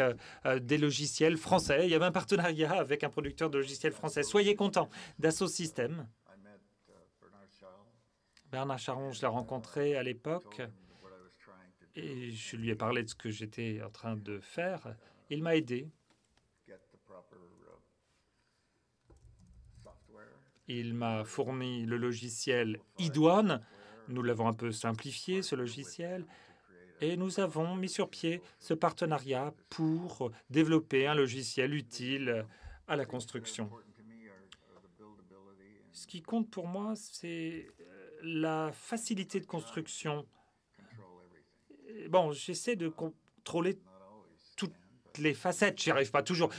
des logiciels français. Il y avait un partenariat avec un producteur de logiciels français. Soyez contents, Dassault Systèmes. Bernard Charon, je l'ai rencontré à l'époque. Et je lui ai parlé de ce que j'étais en train de faire. Il m'a aidé. Il m'a fourni le logiciel e-douane. Nous l'avons un peu simplifié, ce logiciel. Et nous avons mis sur pied ce partenariat pour développer un logiciel utile à la construction. Ce qui compte pour moi, c'est la facilité de construction. Bon, j'essaie de contrôler toutes les facettes. J'y arrive pas toujours.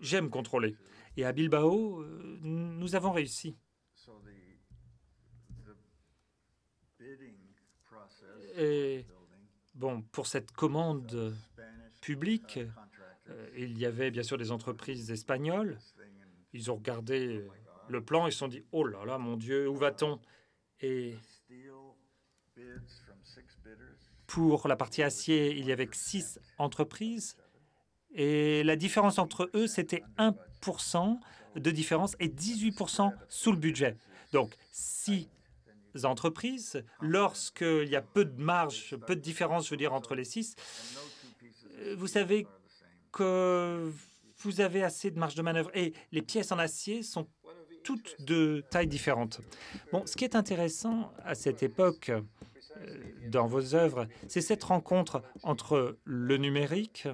J'aime contrôler. Et à Bilbao, nous avons réussi. Et bon, pour cette commande publique, il y avait bien sûr des entreprises espagnoles. Ils ont regardé le plan et se sont dit « Oh là là, mon Dieu, où va-t-on » Et pour la partie acier, il y avait 6 entreprises et la différence entre eux, c'était 1% de différence et 18% sous le budget. Donc, 6 entreprises, lorsqu'il y a peu de marge, peu de différence, je veux dire, entre les 6, vous savez que vous avez assez de marge de manœuvre et les pièces en acier sont toutes de tailles différentes. Bon, ce qui est intéressant à cette époque, dans vos œuvres, c'est cette rencontre entre le numérique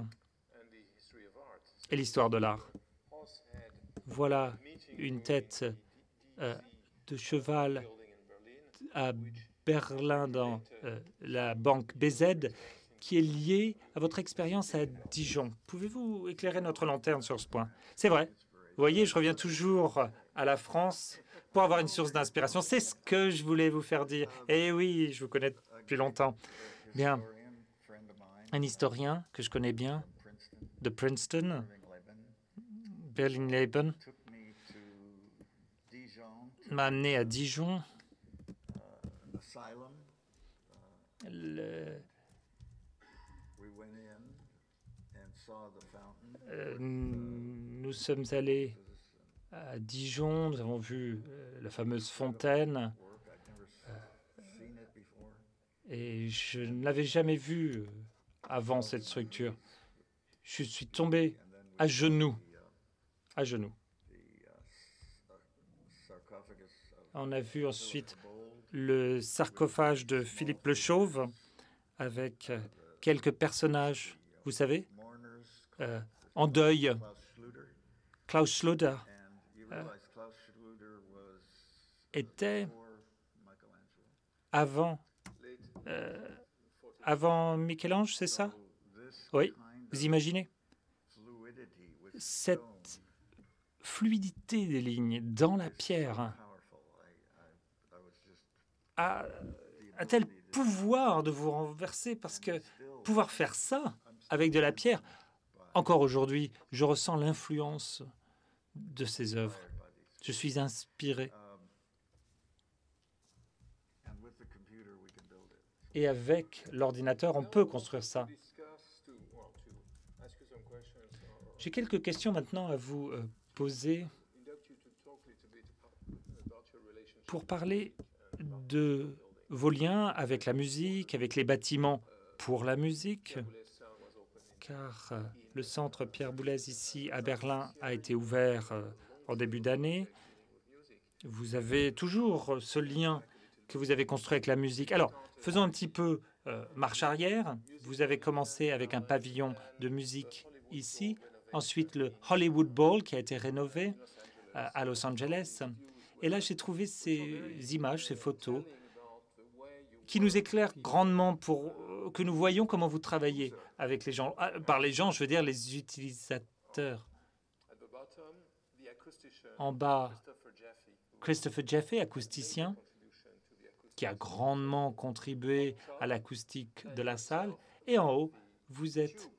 et l'histoire de l'art. Voilà une tête de cheval à Berlin dans la banque BZ qui est liée à votre expérience à Dijon. Pouvez-vous éclairer notre lanterne sur ce point? C'est vrai. Vous voyez, je reviens toujours à la France pour avoir une source d'inspiration. C'est ce que je voulais vous faire dire. Eh oui, je vous connais depuis longtemps. Bien, un historien que je connais bien, de Princeton, Berlin-Leben, m'a amené à Dijon, nous sommes allés à Dijon, nous avons vu la fameuse fontaine et je ne l'avais jamais vue avant cette structure. Je suis tombé à genoux, On a vu ensuite le sarcophage de Philippe le Chauve avec quelques personnages, vous savez, en deuil. Klaus Schluter était avant Michel-Ange, c'est ça? Oui, vous imaginez cette fluidité des lignes dans la pierre a un tel pouvoir de vous renverser, parce que pouvoir faire ça avec de la pierre, encore aujourd'hui, je ressens l'influence de ces œuvres. Je suis inspiré. Et avec l'ordinateur, on peut construire ça. J'ai quelques questions maintenant à vous poser pour parler de vos liens avec la musique, avec les bâtiments pour la musique, car le centre Pierre Boulez ici à Berlin a été ouvert en début d'année. Vous avez toujours ce lien que vous avez construit avec la musique. Alors, faisons un petit peu marche arrière. Vous avez commencé avec un pavillon de musique ici, ensuite le Hollywood Bowl qui a été rénové à Los Angeles. Et là, j'ai trouvé ces images, ces photos qui nous éclairent grandement pour que nous voyons comment vous travaillez avec les gens. Par les gens, je veux dire les utilisateurs. En bas, Christopher Jaffe, acousticien, qui a grandement contribué à l'acoustique de la salle. Et en haut, vous êtes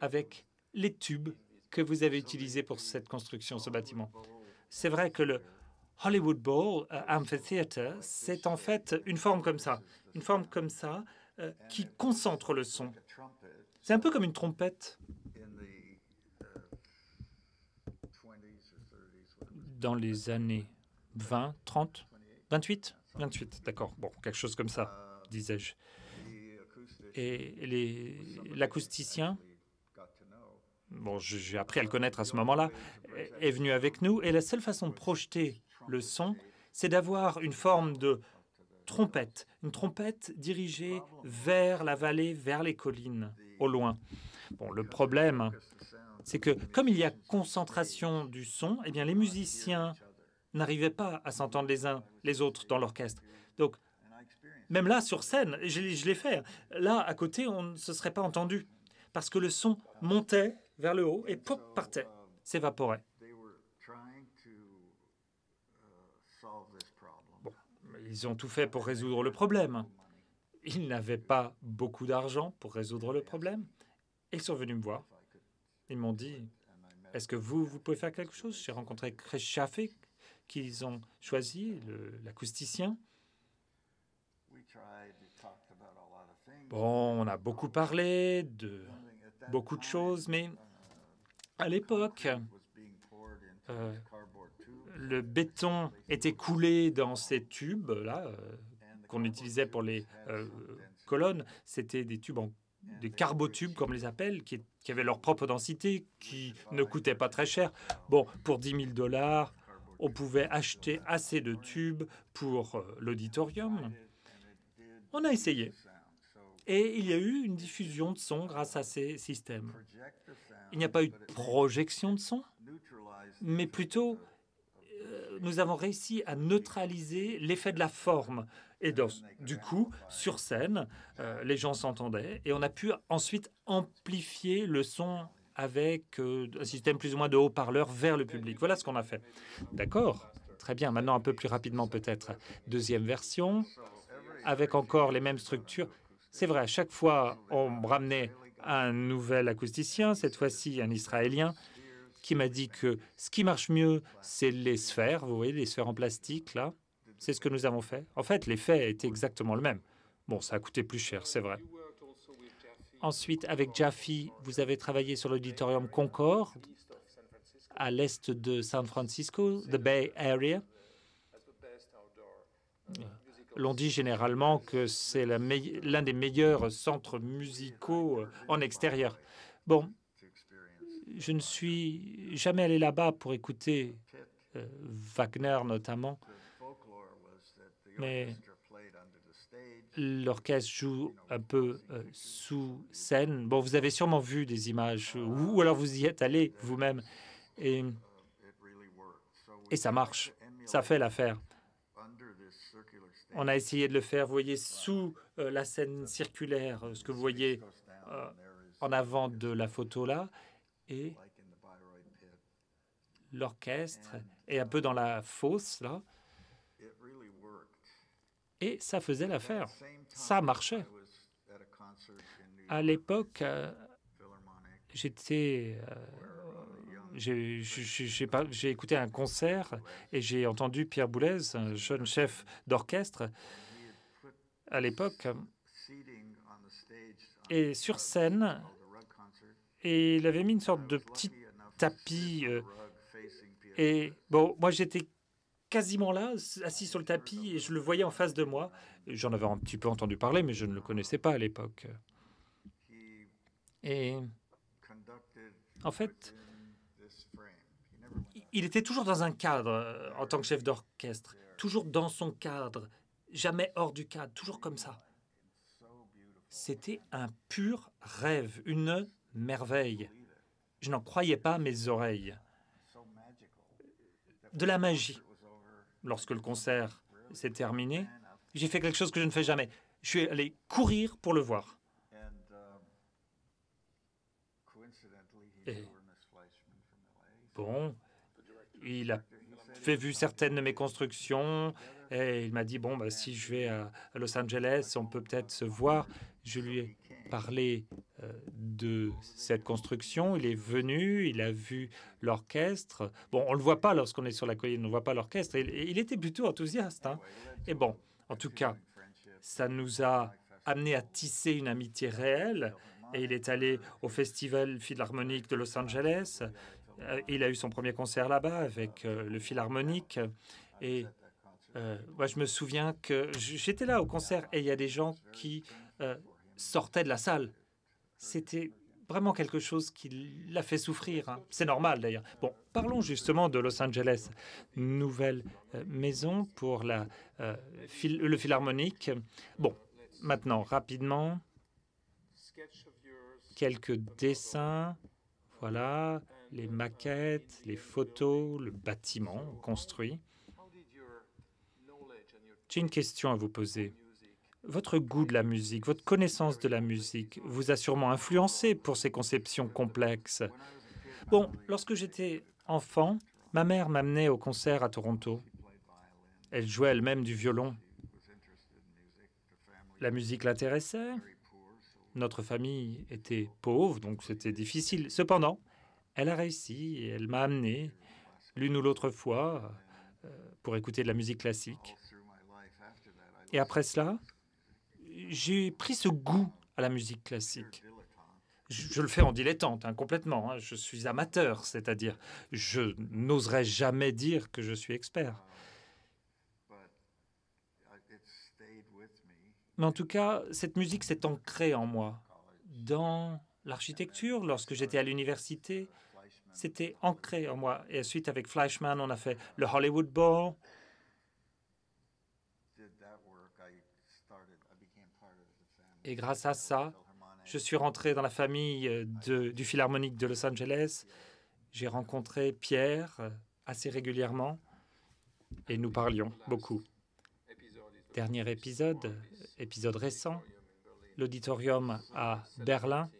avec les tubes que vous avez utilisés pour cette construction, ce bâtiment. C'est vrai que le Hollywood Bowl Amphitheater, c'est en fait une forme comme ça qui concentre le son. C'est un peu comme une trompette. Dans les années 20, 30, 28 ? 28, d'accord. Bon, quelque chose comme ça, disais-je. Et l'acousticien, bon, j'ai appris à le connaître à ce moment-là, est venu avec nous. Et la seule façon de projeter le son, c'est d'avoir une forme de trompette. Une trompette dirigée vers la vallée, vers les collines, au loin. Bon, le problème, c'est que comme il y a concentration du son, eh bien, les musiciens n'arrivaient pas à s'entendre les uns les autres dans l'orchestre. Donc, même là, sur scène, je l'ai fait, là, à côté, on ne se serait pas entendu, parce que le son montait vers le haut et pop, partait, s'évaporait. Bon, ils ont tout fait pour résoudre le problème. Ils n'avaient pas beaucoup d'argent pour résoudre le problème. Ils sont venus me voir. Ils m'ont dit, est-ce que vous pouvez faire quelque chose? J'ai rencontré Chris Chaffee, qu'ils ont choisi, l'acousticien. Bon, on a beaucoup parlé de beaucoup de choses, mais à l'époque, le béton était coulé dans ces tubes-là qu'on utilisait pour les colonnes. C'était des tubes en des carbotubes, comme on les appelle, qui avaient leur propre densité, qui ne coûtaient pas très cher. Bon, pour 10 000 $, on pouvait acheter assez de tubes pour l'auditorium. On a essayé. Et il y a eu une diffusion de son grâce à ces systèmes. Il n'y a pas eu de projection de son, mais plutôt, nous avons réussi à neutraliser l'effet de la forme. Et du coup, sur scène, les gens s'entendaient et on a pu ensuite amplifier le son avec un système plus ou moins de haut-parleurs vers le public. Voilà ce qu'on a fait. D'accord, très bien. Maintenant, un peu plus rapidement peut-être. Deuxième version, avec encore les mêmes structures. C'est vrai, à chaque fois, on me ramenait un nouvel acousticien, cette fois-ci un Israélien, qui m'a dit que ce qui marche mieux, c'est les sphères. Vous voyez, les sphères en plastique, là. C'est ce que nous avons fait. En fait, l'effet était exactement le même. Bon, ça a coûté plus cher, c'est vrai. Ensuite, avec Jaffe, vous avez travaillé sur l'auditorium Concorde, à l'est de San Francisco, the Bay Area. L'on dit généralement que c'est l'un des meilleurs centres musicaux en extérieur. Bon, je ne suis jamais allé là-bas pour écouter Wagner notamment, mais l'orchestre joue un peu sous scène. Bon, vous avez sûrement vu des images, ou alors vous y êtes allé vous-même, et ça marche, ça fait l'affaire. On a essayé de le faire, vous voyez, sous la scène circulaire, ce que vous voyez en avant de la photo là, et l'orchestre est un peu dans la fosse là. Et ça faisait l'affaire. Ça marchait. À l'époque, j'ai écouté un concert et j'ai entendu Pierre Boulez, un jeune chef d'orchestre, à l'époque, et sur scène, et il avait mis une sorte de petit tapis. Et bon, moi, j'étais quasiment là, assis sur le tapis, et je le voyais en face de moi. J'en avais un petit peu entendu parler, mais je ne le connaissais pas à l'époque. Et en fait, Il était toujours dans un cadre en tant que chef d'orchestre, toujours dans son cadre, jamais hors du cadre, toujours comme ça. C'était un pur rêve, une merveille. Je n'en croyais pas à mes oreilles. De la magie. Lorsque le concert s'est terminé, j'ai fait quelque chose que je ne fais jamais. Je suis allé courir pour le voir. Et bon, il a fait vu certaines de mes constructions et il m'a dit, bon, bah, si je vais à Los Angeles, on peut peut-être se voir. Je lui ai parlé de cette construction. Il est venu, il a vu l'orchestre. Bon, on ne le voit pas lorsqu'on est sur la colline, on ne voit pas l'orchestre. Il était plutôt enthousiaste, hein. Et bon, en tout cas, ça nous a amené à tisser une amitié réelle. Et il est allé au Festival Philharmonique de Los Angeles. Il a eu son premier concert là-bas avec le Philharmonique. Et moi, je me souviens que j'étais là au concert et il y a des gens qui sortaient de la salle. C'était vraiment quelque chose qui l'a fait souffrir, hein. C'est normal, d'ailleurs. Bon, parlons justement de Los Angeles. Nouvelle maison pour le Philharmonique. Bon, maintenant, rapidement, quelques dessins, voilà, les maquettes, les photos, le bâtiment construit. J'ai une question à vous poser. Votre goût de la musique, votre connaissance de la musique vous a sûrement influencé pour ces conceptions complexes. Bon, lorsque j'étais enfant, ma mère m'amenait au concert à Toronto. Elle jouait elle-même du violon. La musique l'intéressait. Notre famille était pauvre, donc c'était difficile. Cependant, elle a réussi et elle m'a amené l'une ou l'autre fois pour écouter de la musique classique. Et après cela, j'ai pris ce goût à la musique classique. Je le fais en dilettante, hein, complètement. Hein. Je suis amateur, c'est-à-dire je n'oserais jamais dire que je suis expert. Mais en tout cas, cette musique s'est ancrée en moi. Dans l'architecture, lorsque j'étais à l'université, c'était ancré en moi. Et ensuite, avec Fleischmann, on a fait le Hollywood Bowl. Et grâce à ça, je suis rentré dans la famille du Philharmonique de Los Angeles. J'ai rencontré Pierre assez régulièrement et nous parlions beaucoup. Dernier épisode récent, l'auditorium à Berlin,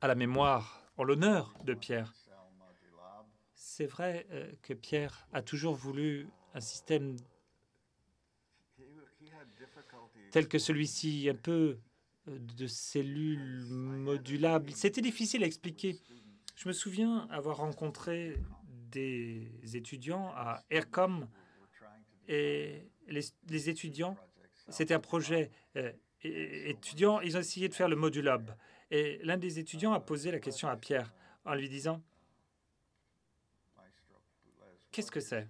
à la mémoire, en l'honneur de Pierre. C'est vrai que Pierre a toujours voulu un système tel que celui-ci, un peu de cellules modulables. C'était difficile à expliquer. Je me souviens avoir rencontré des étudiants à Aircom et les étudiants, c'était un projet étudiant, ils ont essayé de faire le modulab. Et l'un des étudiants a posé la question à Pierre en lui disant « Qu'est-ce que c'est?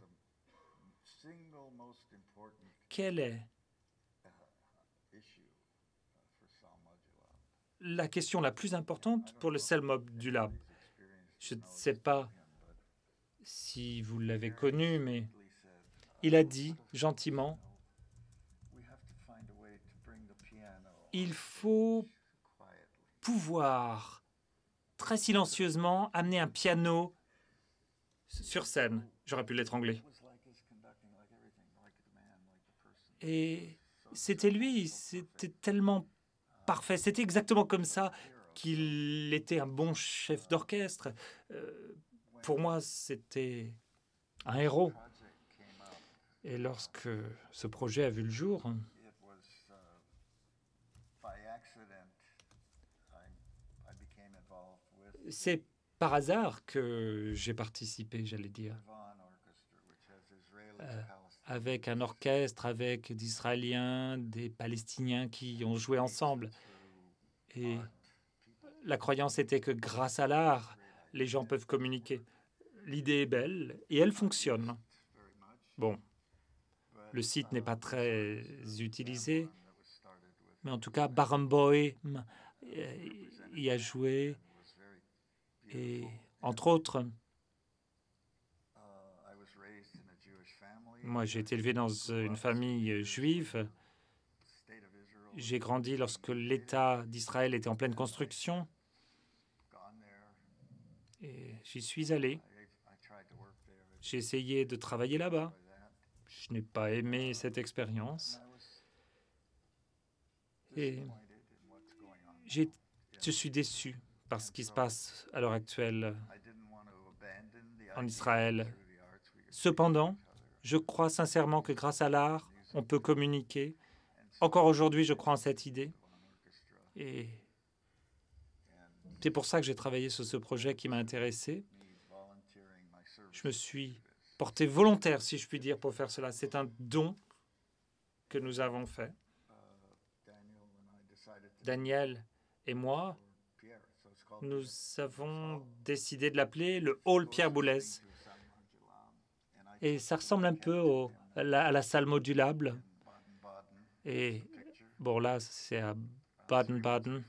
Quel est la question la plus importante pour le cell modulab ?» Je ne sais pas si vous l'avez connu, mais il a dit gentiment, il faut pouvoir très silencieusement amener un piano sur scène. J'aurais pu l'étrangler. Et c'était lui, c'était tellement parfait. C'était exactement comme ça qu'il était un bon chef d'orchestre. Pour moi, c'était un héros. Et lorsque ce projet a vu le jour, c'est par hasard que j'ai participé, j'allais dire, avec un orchestre, avec des Israéliens, des Palestiniens qui ont joué ensemble. Et la croyance était que grâce à l'art, les gens peuvent communiquer. L'idée est belle et elle fonctionne. Bon. Le site n'est pas très utilisé, mais en tout cas, Barenboim y a joué. Et entre autres, Moi, j'ai été élevé dans une famille juive. J'ai grandi lorsque l'État d'Israël était en pleine construction. Et j'y suis allé. J'ai essayé de travailler là-bas. Je n'ai pas aimé cette expérience. Et je suis déçu par ce qui se passe à l'heure actuelle en Israël. Cependant, je crois sincèrement que grâce à l'art, on peut communiquer. Encore aujourd'hui, je crois en cette idée. Et c'est pour ça que j'ai travaillé sur ce projet qui m'a intéressé. Je me suis porté volontaire, si je puis dire, pour faire cela. C'est un don que nous avons fait. Daniel et moi, nous avons décidé de l'appeler le Hall Pierre Boulez. Et ça ressemble un peu à la salle modulable. Et bon, là, c'est à Baden-Baden.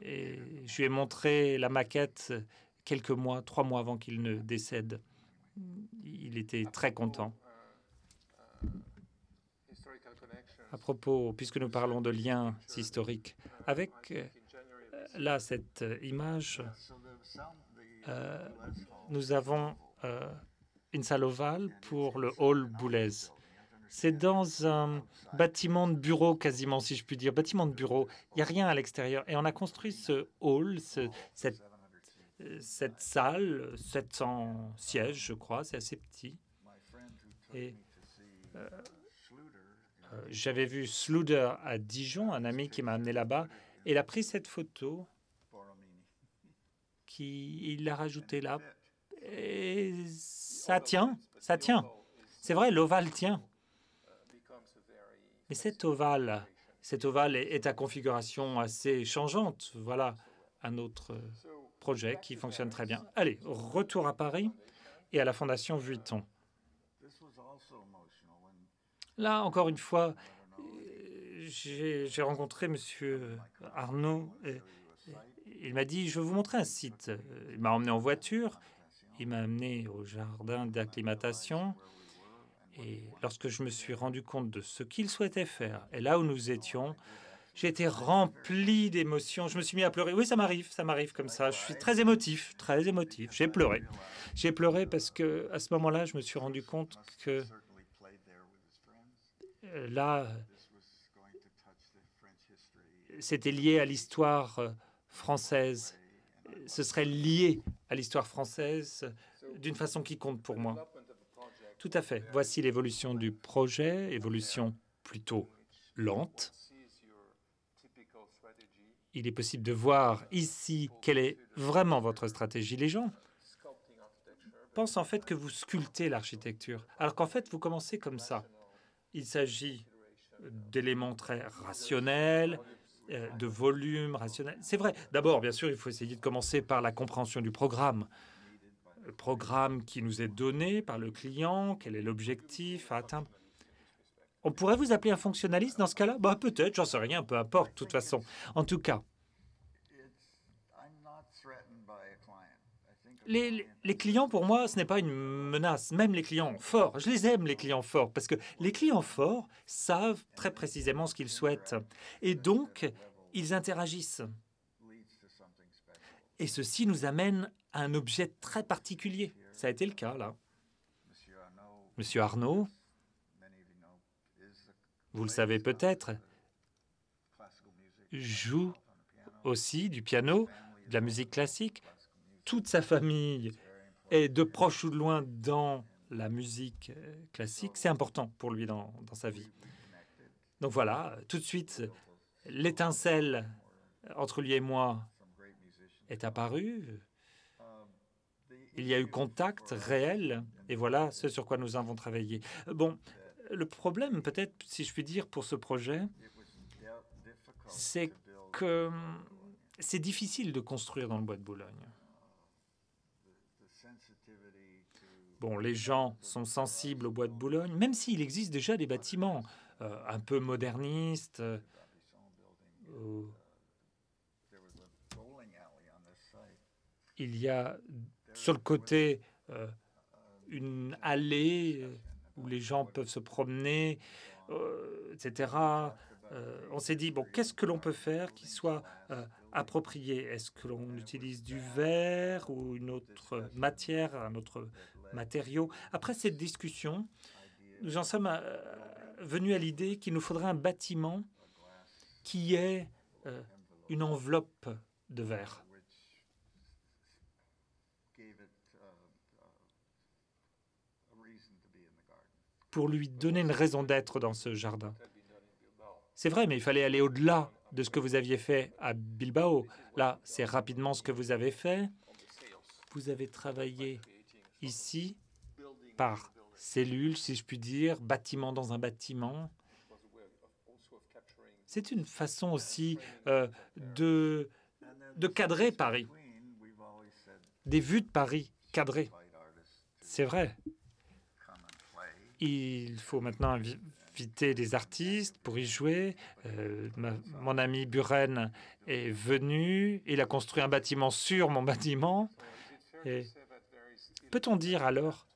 Et je lui ai montré la maquette quelques mois, 3 mois avant qu'il ne décède. Il était très content. À propos, puisque nous parlons de liens historiques, avec là cette image, nous avons une salle ovale pour le hall Boulez. C'est dans un bâtiment de bureau quasiment, si je puis dire, bâtiment de bureau. Il n'y a rien à l'extérieur. Et on a construit ce hall, cette salle, 700 sièges, je crois. C'est assez petit. Et j'avais vu Sluder à Dijon, un ami qui m'a amené là-bas. Et il a pris cette photo qu'il l'a rajoutée là. Et ça tient, ça tient. C'est vrai, l'ovale tient. Mais cet ovale est à configuration assez changeante. Voilà un autre projet qui fonctionne très bien. Allez, retour à Paris et à la Fondation Vuitton. Là, encore une fois, j'ai rencontré M. Arnaud. Il m'a dit, je vais vous montrer un site. Il m'a emmené en voiture. Il m'a amené au jardin d'acclimatation. Et lorsque je me suis rendu compte de ce qu'il souhaitait faire, et là où nous étions, j'ai été rempli d'émotions. Je me suis mis à pleurer. Oui, ça m'arrive comme ça. Je suis très émotif, très émotif. J'ai pleuré. J'ai pleuré parce que à ce moment-là, je me suis rendu compte que là, c'était lié à l'histoire française. Ce serait lié à l'histoire française d'une façon qui compte pour moi. Tout à fait. Voici l'évolution du projet, évolution plutôt lente. Il est possible de voir ici quelle est vraiment votre stratégie. Les gens pensent en fait que vous sculptez l'architecture, alors qu'en fait, vous commencez comme ça. Il s'agit d'éléments très rationnels, de volume rationnel. C'est vrai. D'abord, bien sûr, il faut essayer de commencer par la compréhension du programme. Le programme qui nous est donné par le client, quel est l'objectif à atteindre. On pourrait vous appeler un fonctionnaliste dans ce cas-là? Bah, peut-être, j'en sais rien, peu importe, de toute façon. En tout cas, les clients, pour moi, ce n'est pas une menace. Même les clients forts, je les aime, les clients forts, parce que les clients forts savent très précisément ce qu'ils souhaitent. Et donc, ils interagissent. Et ceci nous amène à un objet très particulier. Ça a été le cas, là. Monsieur Arnaud, vous le savez peut-être, joue aussi du piano, de la musique classique. Toute sa famille est de proche ou de loin dans la musique classique. C'est important pour lui dans sa vie. Donc voilà, tout de suite, l'étincelle entre lui et moi est apparu, il y a eu contact réel, et voilà ce sur quoi nous avons travaillé. Bon, le problème, peut-être, si je puis dire, pour ce projet, c'est que c'est difficile de construire dans le bois de Boulogne. Bon, les gens sont sensibles au bois de Boulogne, même s'il existe déjà des bâtiments un peu modernistes, il y a, sur le côté, une allée où les gens peuvent se promener, etc. On s'est dit, bon, qu'est-ce que l'on peut faire qui soit approprié? Est-ce que l'on utilise du verre ou une autre matière, un autre matériau? Après cette discussion, nous en sommes venus à l'idée qu'il nous faudrait un bâtiment qui ait une enveloppe de verre. Pour lui donner une raison d'être dans ce jardin. C'est vrai, mais il fallait aller au-delà de ce que vous aviez fait à Bilbao. Là, c'est rapidement ce que vous avez fait. Vous avez travaillé ici par cellule, si je puis dire, bâtiment dans un bâtiment. C'est une façon aussi de cadrer Paris, des vues de Paris cadrées. C'est vrai. Il faut maintenant inviter des artistes pour y jouer. Mon ami Buren est venu. Il a construit un bâtiment sur mon bâtiment. Peut-on dire alors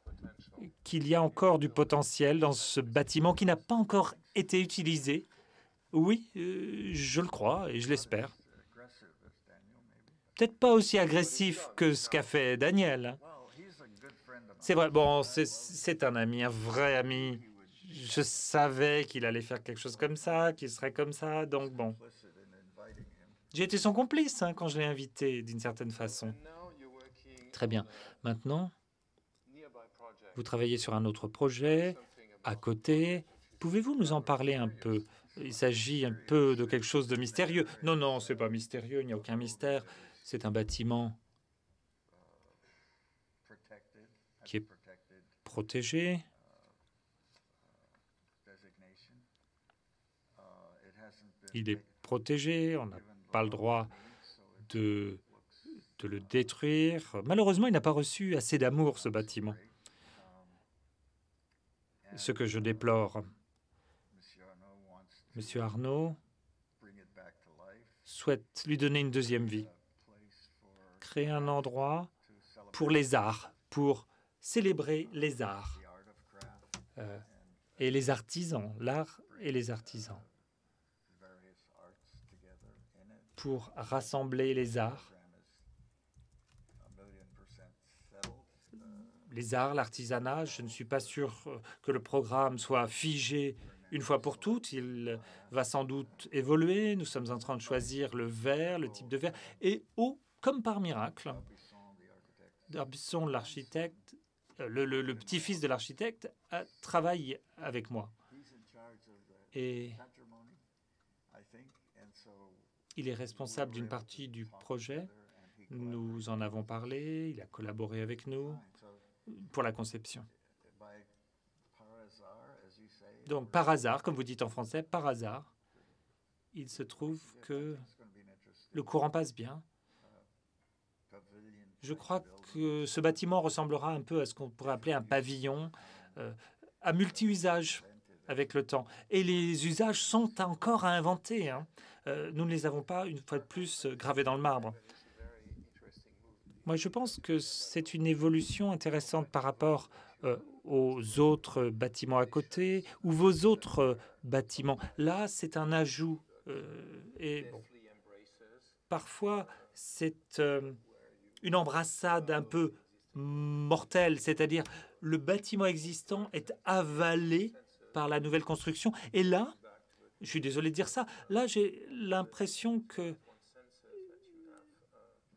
qu'il y a encore du potentiel dans ce bâtiment qui n'a pas encore été utilisé? Oui, je le crois et je l'espère. Peut-être pas aussi agressif que ce qu'a fait Daniel. C'est vrai, bon, c'est un ami, un vrai ami. Je savais qu'il allait faire quelque chose comme ça, qu'il serait comme ça, donc bon. J'ai été son complice quand je l'ai invité, d'une certaine façon. Très bien. Maintenant, vous travaillez sur un autre projet, à côté. Pouvez-vous nous en parler un peu? Il s'agit un peu de quelque chose de mystérieux. Non, non, c'est pas mystérieux, il n'y a aucun mystère. C'est un bâtiment qui est protégé. Il est protégé, on n'a pas le droit de le détruire. Malheureusement, il n'a pas reçu assez d'amour, ce bâtiment. Ce que je déplore. Monsieur Arnaud souhaite lui donner une deuxième vie, créer un endroit pour les arts, pour célébrer les arts et les artisans, l'art et les artisans, pour rassembler les arts. Les arts, l'artisanat, je ne suis pas sûr que le programme soit figé une fois pour toutes. Il va sans doute évoluer. Nous sommes en train de choisir le verre, le type de verre. Et oh, comme par miracle, D'Arbusson, l'architecte, le petit-fils de l'architecte travaille avec moi. Et il est responsable d'une partie du projet. Nous en avons parlé. Il a collaboré avec nous pour la conception. Donc, par hasard, comme vous dites en français, par hasard, il se trouve que le courant passe bien. Je crois que ce bâtiment ressemblera un peu à ce qu'on pourrait appeler un pavillon à multi-usages avec le temps. Et les usages sont encore à inventer. Nous ne les avons pas, une fois de plus, gravés dans le marbre. Moi, je pense que c'est une évolution intéressante par rapport aux autres bâtiments à côté ou vos autres bâtiments. Là, c'est un ajout. Et bon, parfois, c'est une embrassade un peu mortelle, c'est-à-dire le bâtiment existant est avalé par la nouvelle construction. Et là, je suis désolé de dire ça, là j'ai l'impression que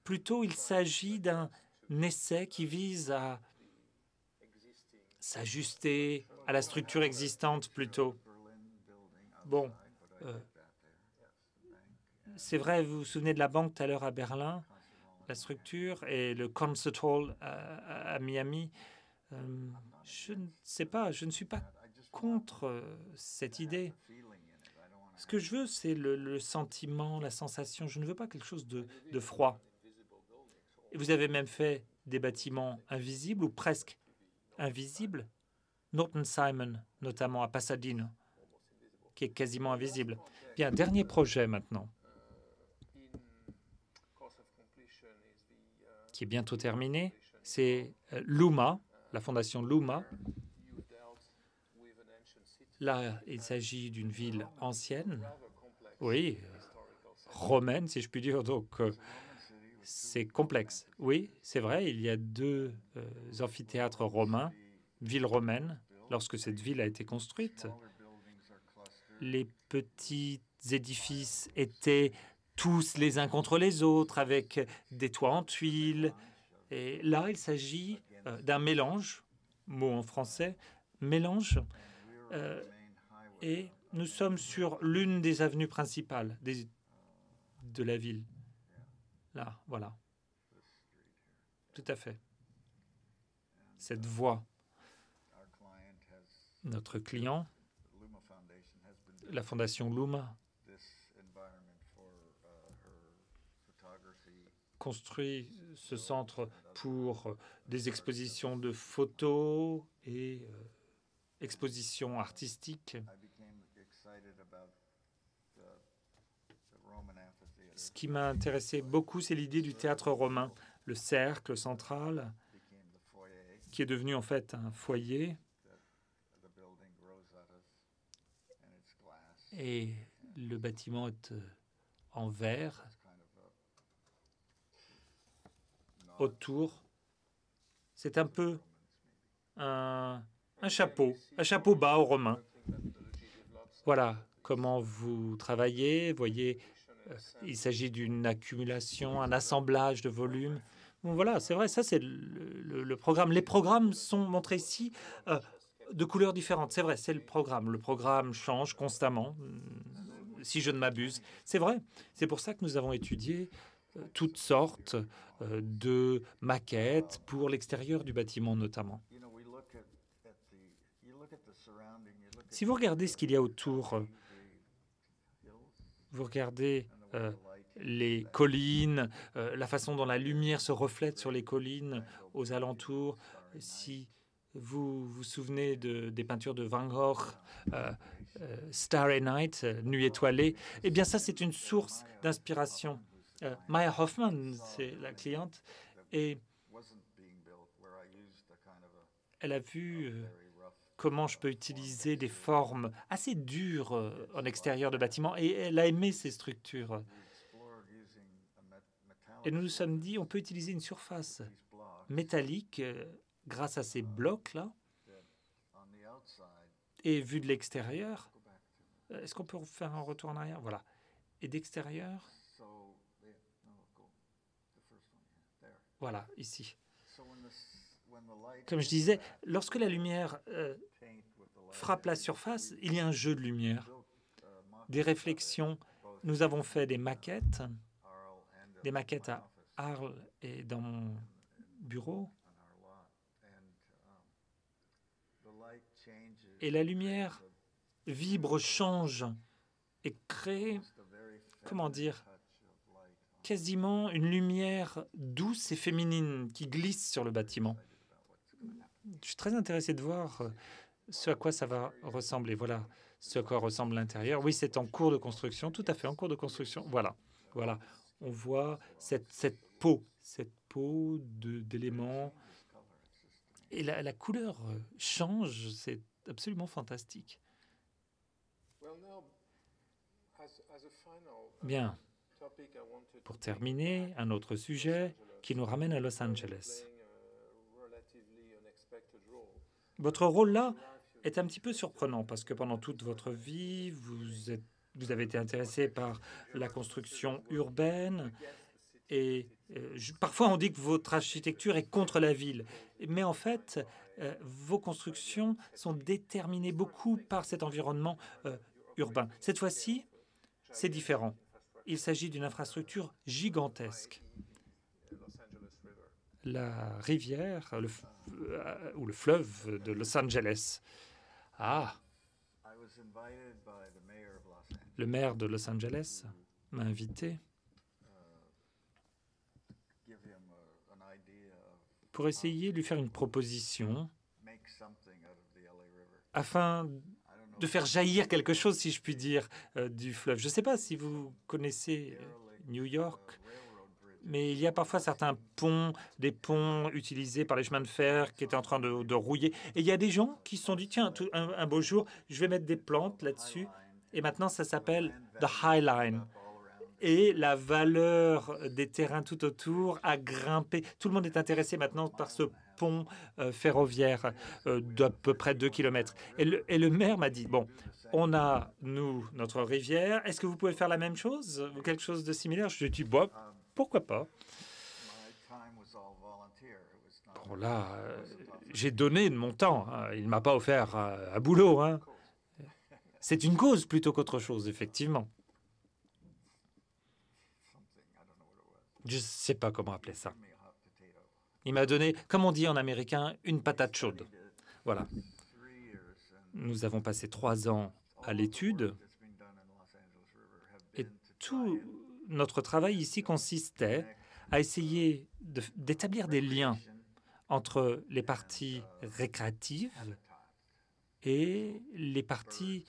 plutôt il s'agit d'un essai qui vise à s'ajuster à la structure existante plutôt. Bon, c'est vrai, vous vous souvenez de la banque tout à l'heure à Berlin, la structure et le concert hall à Miami. Je ne sais pas, je ne suis pas contre cette idée. Ce que je veux, c'est le sentiment, la sensation. Je ne veux pas quelque chose de froid. Et vous avez même fait des bâtiments invisibles ou presque invisibles. Norton Simon, notamment à Pasadena, qui est quasiment invisible. Bien, dernier projet maintenant, qui est bientôt terminé, c'est Luma, la fondation Luma. Là, il s'agit d'une ville ancienne, oui, romaine, si je puis dire, donc c'est complexe. Oui, c'est vrai, il y a deux amphithéâtres romains, ville romaine. Lorsque cette ville a été construite, les petits édifices étaient tous les uns contre les autres, avec des toits en tuiles. Et là, il s'agit d'un mélange, mot en français, mélange, et nous sommes sur l'une des avenues principales de la ville. Là, voilà. Tout à fait. Cette voie. Notre client, la Fondation Luma, construit ce centre pour des expositions de photos et expositions artistiques. Ce qui m'a intéressé beaucoup, c'est l'idée du théâtre romain, le cercle central, qui est devenu en fait un foyer. Et le bâtiment est en verre. Autour, c'est un peu un chapeau bas aux Romains. Voilà comment vous travaillez. Voyez, il s'agit d'une accumulation, un assemblage de volumes. Bon, voilà, c'est vrai, ça c'est le programme. Les programmes sont montrés ici de couleurs différentes. C'est vrai, c'est le programme. Le programme change constamment, si je ne m'abuse. C'est vrai, c'est pour ça que nous avons étudié toutes sortes de maquettes pour l'extérieur du bâtiment notamment. Si vous regardez ce qu'il y a autour, vous regardez les collines, la façon dont la lumière se reflète sur les collines aux alentours. Si vous vous souvenez des peintures de Van Gogh, Starry Night, Nuit étoilée, eh bien ça c'est une source d'inspiration. Maya Hoffman, c'est la cliente, et elle a vu comment je peux utiliser des formes assez dures en extérieur de bâtiments, et elle a aimé ces structures. Et nous nous sommes dit, on peut utiliser une surface métallique grâce à ces blocs-là, et vu de l'extérieur, est-ce qu'on peut faire un retour en arrière? Voilà. Et d'extérieur... Voilà, ici. Comme je disais, lorsque la lumière frappe la surface, il y a un jeu de lumière, des réflexions. Nous avons fait des maquettes à Arles et dans mon bureau. Et la lumière vibre, change et crée, comment dire, quasiment une lumière douce et féminine qui glisse sur le bâtiment. Je suis très intéressé de voir ce à quoi ça va ressembler. Voilà ce à quoi ressemble l'intérieur. Oui, c'est en cours de construction, tout à fait en cours de construction. Voilà, voilà. On voit cette peau d'éléments. Et la couleur change, c'est absolument fantastique. Bien. Pour terminer, un autre sujet qui nous ramène à Los Angeles. Votre rôle là est un petit peu surprenant parce que pendant toute votre vie, vous avez été intéressé par la construction urbaine et parfois on dit que votre architecture est contre la ville. Mais en fait, vos constructions sont déterminées beaucoup par cet environnement urbain. Cette fois-ci, c'est différent. Il s'agit d'une infrastructure gigantesque. La rivière ou le fleuve de Los Angeles. Ah! Le maire de Los Angeles m'a invité pour essayer de lui faire une proposition afin de faire jaillir quelque chose, si je puis dire, du fleuve. Je ne sais pas si vous connaissez New York. mais il y a parfois certains ponts, des ponts utilisés par les chemins de fer qui étaient en train de rouiller. Et il y a des gens qui se sont dit, tiens, un beau jour, je vais mettre des plantes là-dessus. Et maintenant, ça s'appelle « The High Line ». Et la valeur des terrains tout autour a grimpé. Tout le monde est intéressé maintenant par ce pont ferroviaire d'à peu près 2 km. Et le maire m'a dit, bon, on a, nous, notre rivière. Est-ce que vous pouvez faire la même chose ou quelque chose de similaire? Je lui ai dit, bah, pourquoi pas? Bon, là, j'ai donné de mon temps. Il ne m'a pas offert un boulot. Hein. C'est une cause plutôt qu'autre chose, effectivement. Je ne sais pas comment appeler ça. Il m'a donné, comme on dit en américain, une patate chaude. Voilà. Nous avons passé 3 ans à l'étude et tout notre travail ici consistait à essayer d'établir des liens entre les parties récréatives et les parties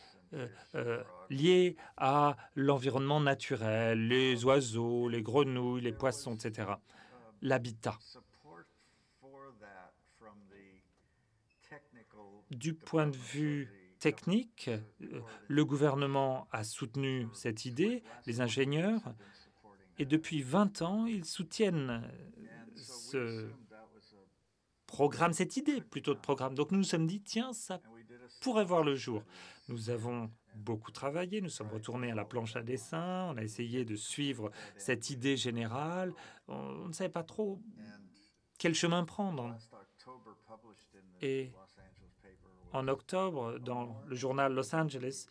liées à l'environnement naturel, les oiseaux, les grenouilles, les poissons, etc., l'habitat. Du point de vue technique, le gouvernement a soutenu cette idée, les ingénieurs, et depuis 20 ans, ils soutiennent ce programme, cette idée plutôt de programme. Donc nous nous sommes dit, tiens, ça pourrait voir le jour. Nous avons beaucoup travaillé, nous sommes retournés à la planche à dessin, on a essayé de suivre cette idée générale, on ne savait pas trop quel chemin prendre. Et en octobre, dans le journal Los Angeles,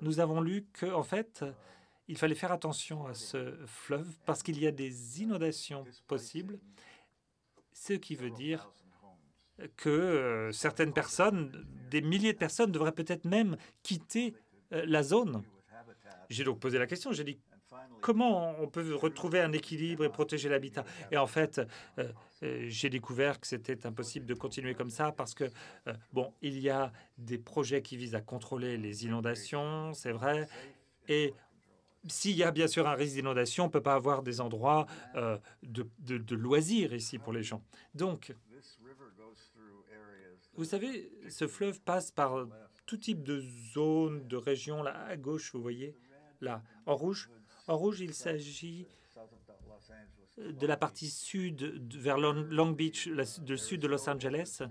nous avons lu qu'en fait, il fallait faire attention à ce fleuve parce qu'il y a des inondations possibles, ce qui veut dire que certaines personnes, des milliers de personnes, devraient peut-être même quitter la zone. J'ai donc posé la question, j'ai dit comment on peut retrouver un équilibre et protéger l'habitat. Et en fait, j'ai découvert que c'était impossible de continuer comme ça parce que, bon, il y a des projets qui visent à contrôler les inondations, c'est vrai, et s'il y a bien sûr un risque d'inondation, on ne peut pas avoir des endroits de loisirs ici pour les gens. Donc, vous savez, ce fleuve passe par tout type de zones, de régions. Là, à gauche, vous voyez, là, en rouge. En rouge, il s'agit de la partie sud, vers Long Beach, le sud de Los Angeles.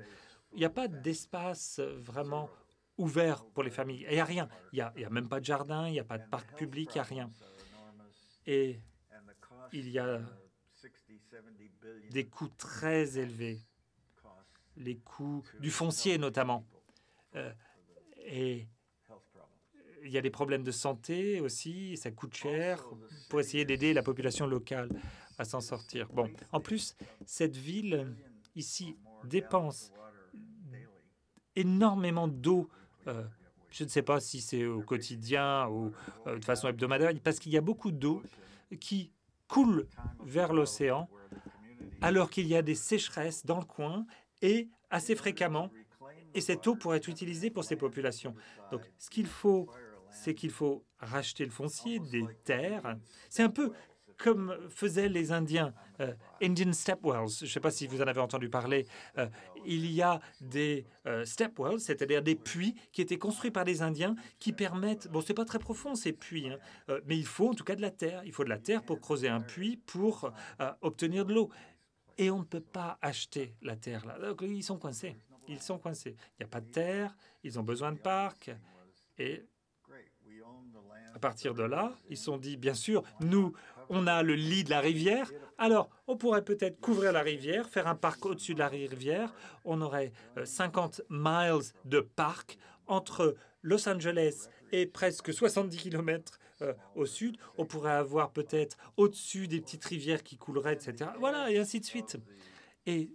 Il n'y a pas d'espace vraiment ouvert pour les familles. Il n'y a rien. Il n'y a même pas de jardin, il n'y a pas de parc public, il n'y a rien. Et il y a des coûts très élevés. Les coûts du foncier, notamment. Et il y a des problèmes de santé aussi, et ça coûte cher pour essayer d'aider la population locale à s'en sortir. Bon, en plus, cette ville, ici, dépense énormément d'eau. Je ne sais pas si c'est au quotidien ou de façon hebdomadaire, parce qu'il y a beaucoup d'eau qui coule vers l'océan, alors qu'il y a des sécheresses dans le coin, et assez fréquemment, et cette eau pourrait être utilisée pour ces populations. Donc, ce qu'il faut, c'est qu'il faut racheter le foncier, des terres. C'est un peu comme faisaient les Indiens, Indian stepwells. Je ne sais pas si vous en avez entendu parler. Il y a des stepwells, c'est-à-dire des puits qui étaient construits par les Indiens qui permettent... Bon, ce n'est pas très profond, ces puits, hein, mais il faut en tout cas de la terre. Il faut de la terre pour creuser un puits, pour obtenir de l'eau. Et on ne peut pas acheter la terre là. Donc, ils sont coincés. Ils sont coincés. Il n'y a pas de terre, ils ont besoin de parcs. Et à partir de là, ils se sont dit, bien sûr, nous, on a le lit de la rivière. Alors, on pourrait peut-être couvrir la rivière, faire un parc au-dessus de la rivière. On aurait 50 miles de parc entre Los Angeles et presque 70 km au sud. On pourrait avoir peut-être au-dessus des petites rivières qui couleraient, etc. Voilà, et ainsi de suite. Et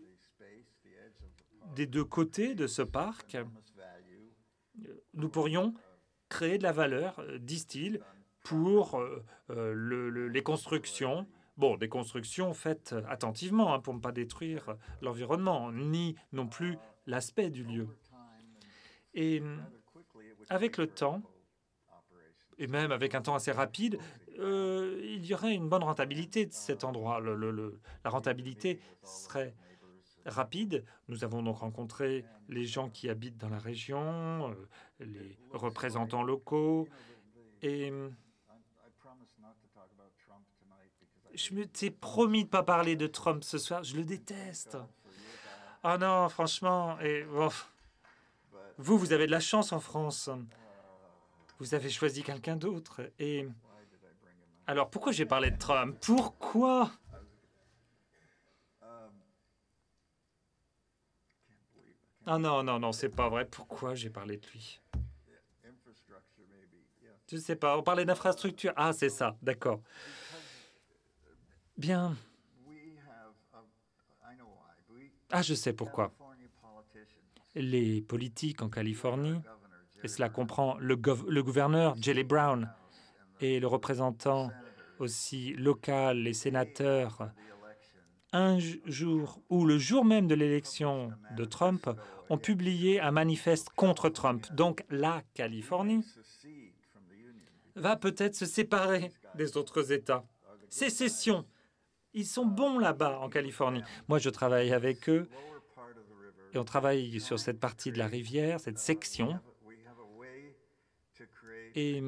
des deux côtés de ce parc, nous pourrions créer de la valeur, disent-ils, pour les constructions. Bon, des constructions faites attentivement, hein, pour ne pas détruire l'environnement, ni non plus l'aspect du lieu. Et avec le temps, et même avec un temps assez rapide, il y aurait une bonne rentabilité de cet endroit. La rentabilité serait rapide. Nous avons donc rencontré les gens qui habitent dans la région, les représentants locaux. Et je me t'ai promis de ne pas parler de Trump ce soir. Je le déteste. Ah non, franchement. Et, oh, vous avez de la chance en France. Vous avez choisi quelqu'un d'autre. Et alors, pourquoi j'ai parlé de Trump? Pourquoi? Ah non, non, non, c'est pas vrai. Pourquoi j'ai parlé de lui? Je ne sais pas. On parlait d'infrastructure. Ah, c'est ça. D'accord. Bien. Ah, je sais pourquoi. Les politiques en Californie, et cela comprend le gouverneur Jelly Brown et le représentant aussi local, les sénateurs, un jour ou le jour même de l'élection de Trump, ont publié un manifeste contre Trump. Donc la Californie va peut-être se séparer des autres États. Sécession. Ils sont bons là-bas, en Californie. Moi, je travaille avec eux, et on travaille sur cette partie de la rivière, cette section. Et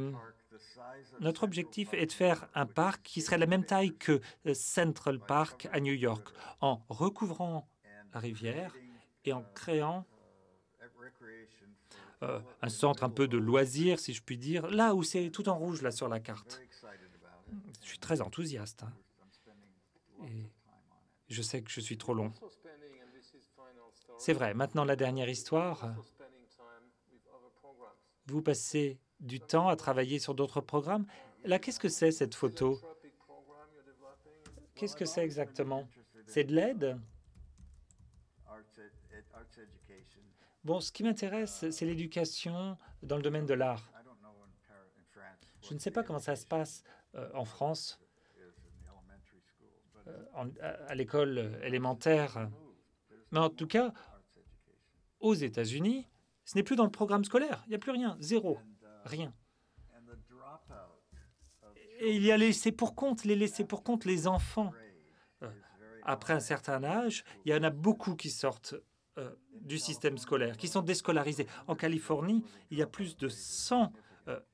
notre objectif est de faire un parc qui serait de la même taille que Central Park à New York, en recouvrant la rivière et en créant un centre un peu de loisirs, si je puis dire, là où c'est tout en rouge, là, sur la carte. Je suis très enthousiaste. Hein. Et je sais que je suis trop long. C'est vrai. Maintenant, la dernière histoire. Vous passez du temps à travailler sur d'autres programmes. Là, qu'est-ce que c'est, cette photo? Qu'est-ce que c'est exactement? C'est de l'aide? Bon, ce qui m'intéresse, c'est l'éducation dans le domaine de l'art. Je ne sais pas comment ça se passe en France, à l'école élémentaire. Mais en tout cas, aux États-Unis, ce n'est plus dans le programme scolaire. Il n'y a plus rien. Zéro. Rien. Et il y a les laissés-pour-compte, les enfants. Après un certain âge, il y en a beaucoup qui sortent du système scolaire, qui sont déscolarisés. En Californie, il y a plus de 100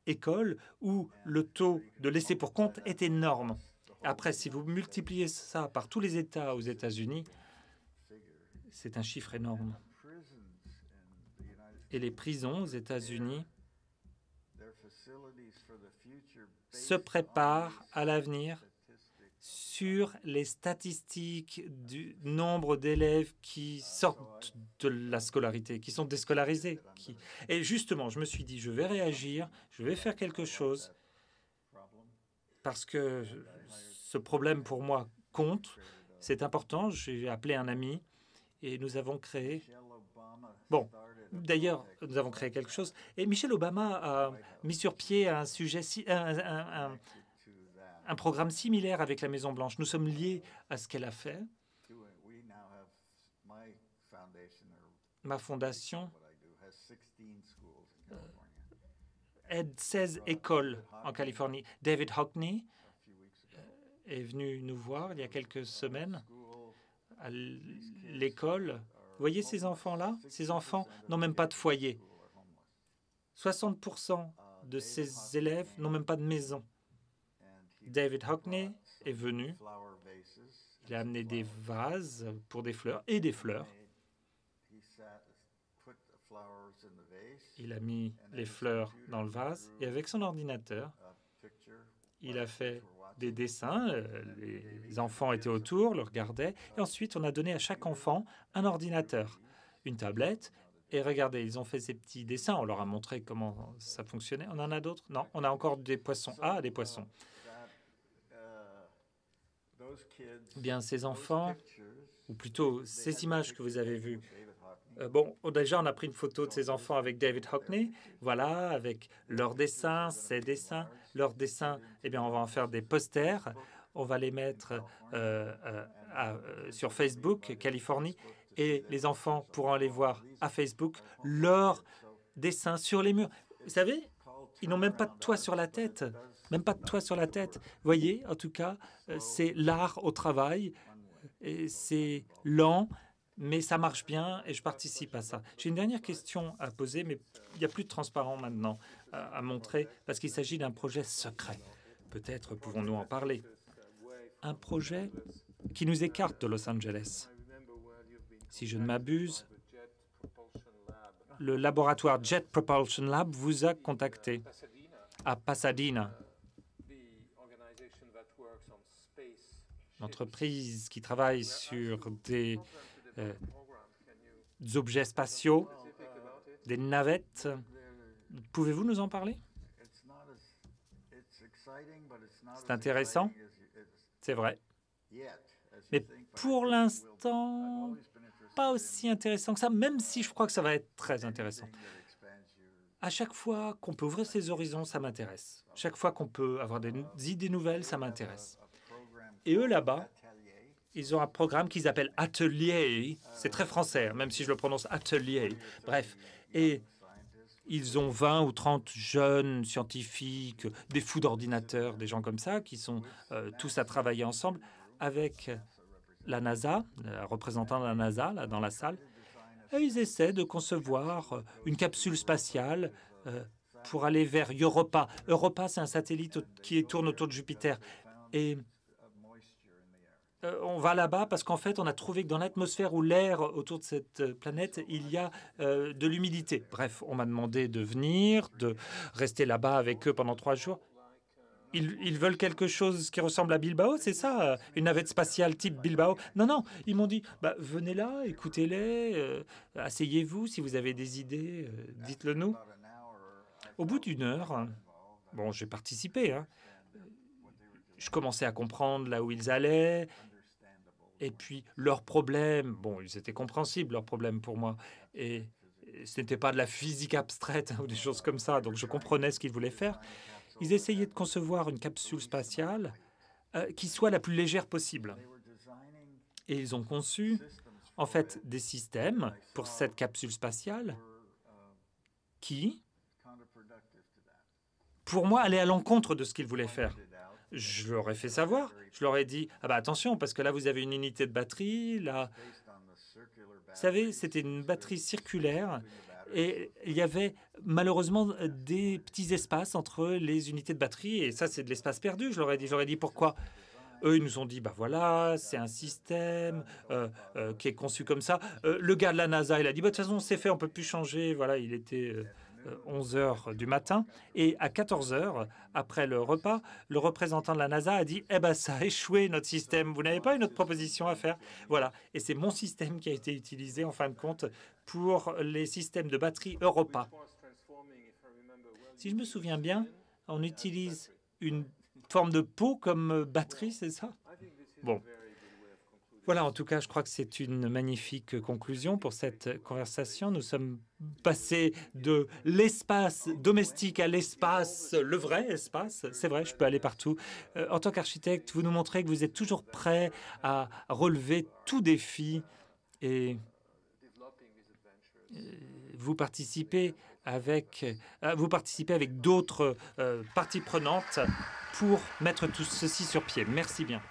écoles où le taux de laissés-pour-compte est énorme. Après, si vous multipliez ça par tous les États aux États-Unis, c'est un chiffre énorme. Et les prisons aux États-Unis se préparent à l'avenir sur les statistiques du nombre d'élèves qui sortent de la scolarité, qui sont déscolarisés. Et justement, je me suis dit, je vais réagir, je vais faire quelque chose, parce que ce problème, pour moi, compte. C'est important. J'ai appelé un ami et nous avons créé... Bon, d'ailleurs, nous avons créé quelque chose. Et Michelle Obama a mis sur pied un sujet... Un programme similaire avec la Maison-Blanche. Nous sommes liés à ce qu'elle a fait. Ma fondation aide 16 écoles en Californie. David Hockney est venu nous voir il y a quelques semaines à l'école. Vous voyez ces enfants-là? Ces enfants n'ont même pas de foyer. 60% de ces élèves n'ont même pas de maison. David Hockney est venu. Il a amené des vases pour des fleurs et des fleurs. Il a mis les fleurs dans le vase et avec son ordinateur, il a fait des dessins. Les enfants étaient autour, le regardaient. Et ensuite, on a donné à chaque enfant un ordinateur, une tablette. Et regardez, ils ont fait ces petits dessins. On leur a montré comment ça fonctionnait. On en a d'autres? Non, on a encore des poissons. Ah, des poissons. Bien, ces enfants, ou plutôt ces images que vous avez vues. Bon, déjà, on a pris une photo de ces enfants avec David Hockney. Voilà, avec leurs dessins, ses dessins. Leurs dessins, eh bien, on va en faire des posters. On va les mettre sur Facebook, Californie. Et les enfants pourront aller voir à Facebook leurs dessins sur les murs. Vous savez, ils n'ont même pas de toit sur la tête. même pas de toit sur la tête. Voyez, en tout cas, c'est l'art au travail. C'est lent, mais ça marche bien et je participe à ça. J'ai une dernière question à poser, mais il n'y a plus de transparent maintenant à montrer parce qu'il s'agit d'un projet secret. Peut-être pouvons-nous en parler. Un projet qui nous écarte de Los Angeles. Si je ne m'abuse, le laboratoire Jet Propulsion Lab vous a contacté à Pasadena. L'entreprise qui travaille sur des objets spatiaux, des navettes. Pouvez-vous nous en parler? C'est intéressant, c'est vrai. Mais pour l'instant, pas aussi intéressant que ça, même si je crois que ça va être très intéressant. À chaque fois qu'on peut ouvrir ses horizons, ça m'intéresse. Chaque fois qu'on peut avoir des idées nouvelles, ça m'intéresse. Et eux, là-bas, ils ont un programme qu'ils appellent Atelier. C'est très français, même si je le prononce Atelier. Bref, et ils ont 20 ou 30 jeunes scientifiques, des fous d'ordinateurs, des gens comme ça, qui sont tous à travailler ensemble avec la NASA, le représentant de la NASA, là, dans la salle. Et ils essaient de concevoir une capsule spatiale pour aller vers Europa. Europa, c'est un satellite qui tourne autour de Jupiter. Et on va là-bas parce qu'en fait, on a trouvé que dans l'atmosphère ou l'air autour de cette planète, il y a de l'humidité. Bref, on m'a demandé de venir, de rester là-bas avec eux pendant 3 jours. Ils veulent quelque chose qui ressemble à Bilbao, c'est ça? Une navette spatiale type Bilbao? Non, non, ils m'ont dit, bah, venez là, écoutez-les, asseyez-vous, si vous avez des idées, dites-le nous. Au bout d'une heure, bon, j'ai participé, hein, je commençais à comprendre là où ils allaient, et puis leurs problèmes, bon, ils étaient compréhensibles, leurs problèmes pour moi, et ce n'était pas de la physique abstraite ou des choses comme ça, donc je comprenais ce qu'ils voulaient faire. Ils essayaient de concevoir une capsule spatiale qui soit la plus légère possible. Et ils ont conçu, en fait, des systèmes pour cette capsule spatiale qui, pour moi, allaient à l'encontre de ce qu'ils voulaient faire. Je leur ai fait savoir, je leur ai dit, ah ben attention, parce que là, vous avez une unité de batterie, là... Vous savez, c'était une batterie circulaire. Et il y avait malheureusement des petits espaces entre les unités de batterie. Et ça, c'est de l'espace perdu. Je leur ai dit, pourquoi? Eux, ils nous ont dit, bah voilà, c'est un système qui est conçu comme ça. Le gars de la NASA, il a dit, bah, de toute façon, c'est fait, on ne peut plus changer. Voilà, il était 11 heures du matin. Et à 14 heures, après le repas, le représentant de la NASA a dit, eh ben, ça a échoué, notre système. Vous n'avez pas une autre proposition à faire? Voilà. Et c'est mon système qui a été utilisé, en fin de compte, pour les systèmes de batterie Europa. Si je me souviens bien, on utilise une forme de peau comme batterie, c'est ça? Bon. Voilà, en tout cas, je crois que c'est une magnifique conclusion pour cette conversation. Nous sommes passés de l'espace domestique à l'espace, le vrai espace. C'est vrai, je peux aller partout. En tant qu'architecte, vous nous montrez que vous êtes toujours prêt à relever tout défi et... Vous participez avec d'autres parties prenantes pour mettre tout ceci sur pied. Merci bien.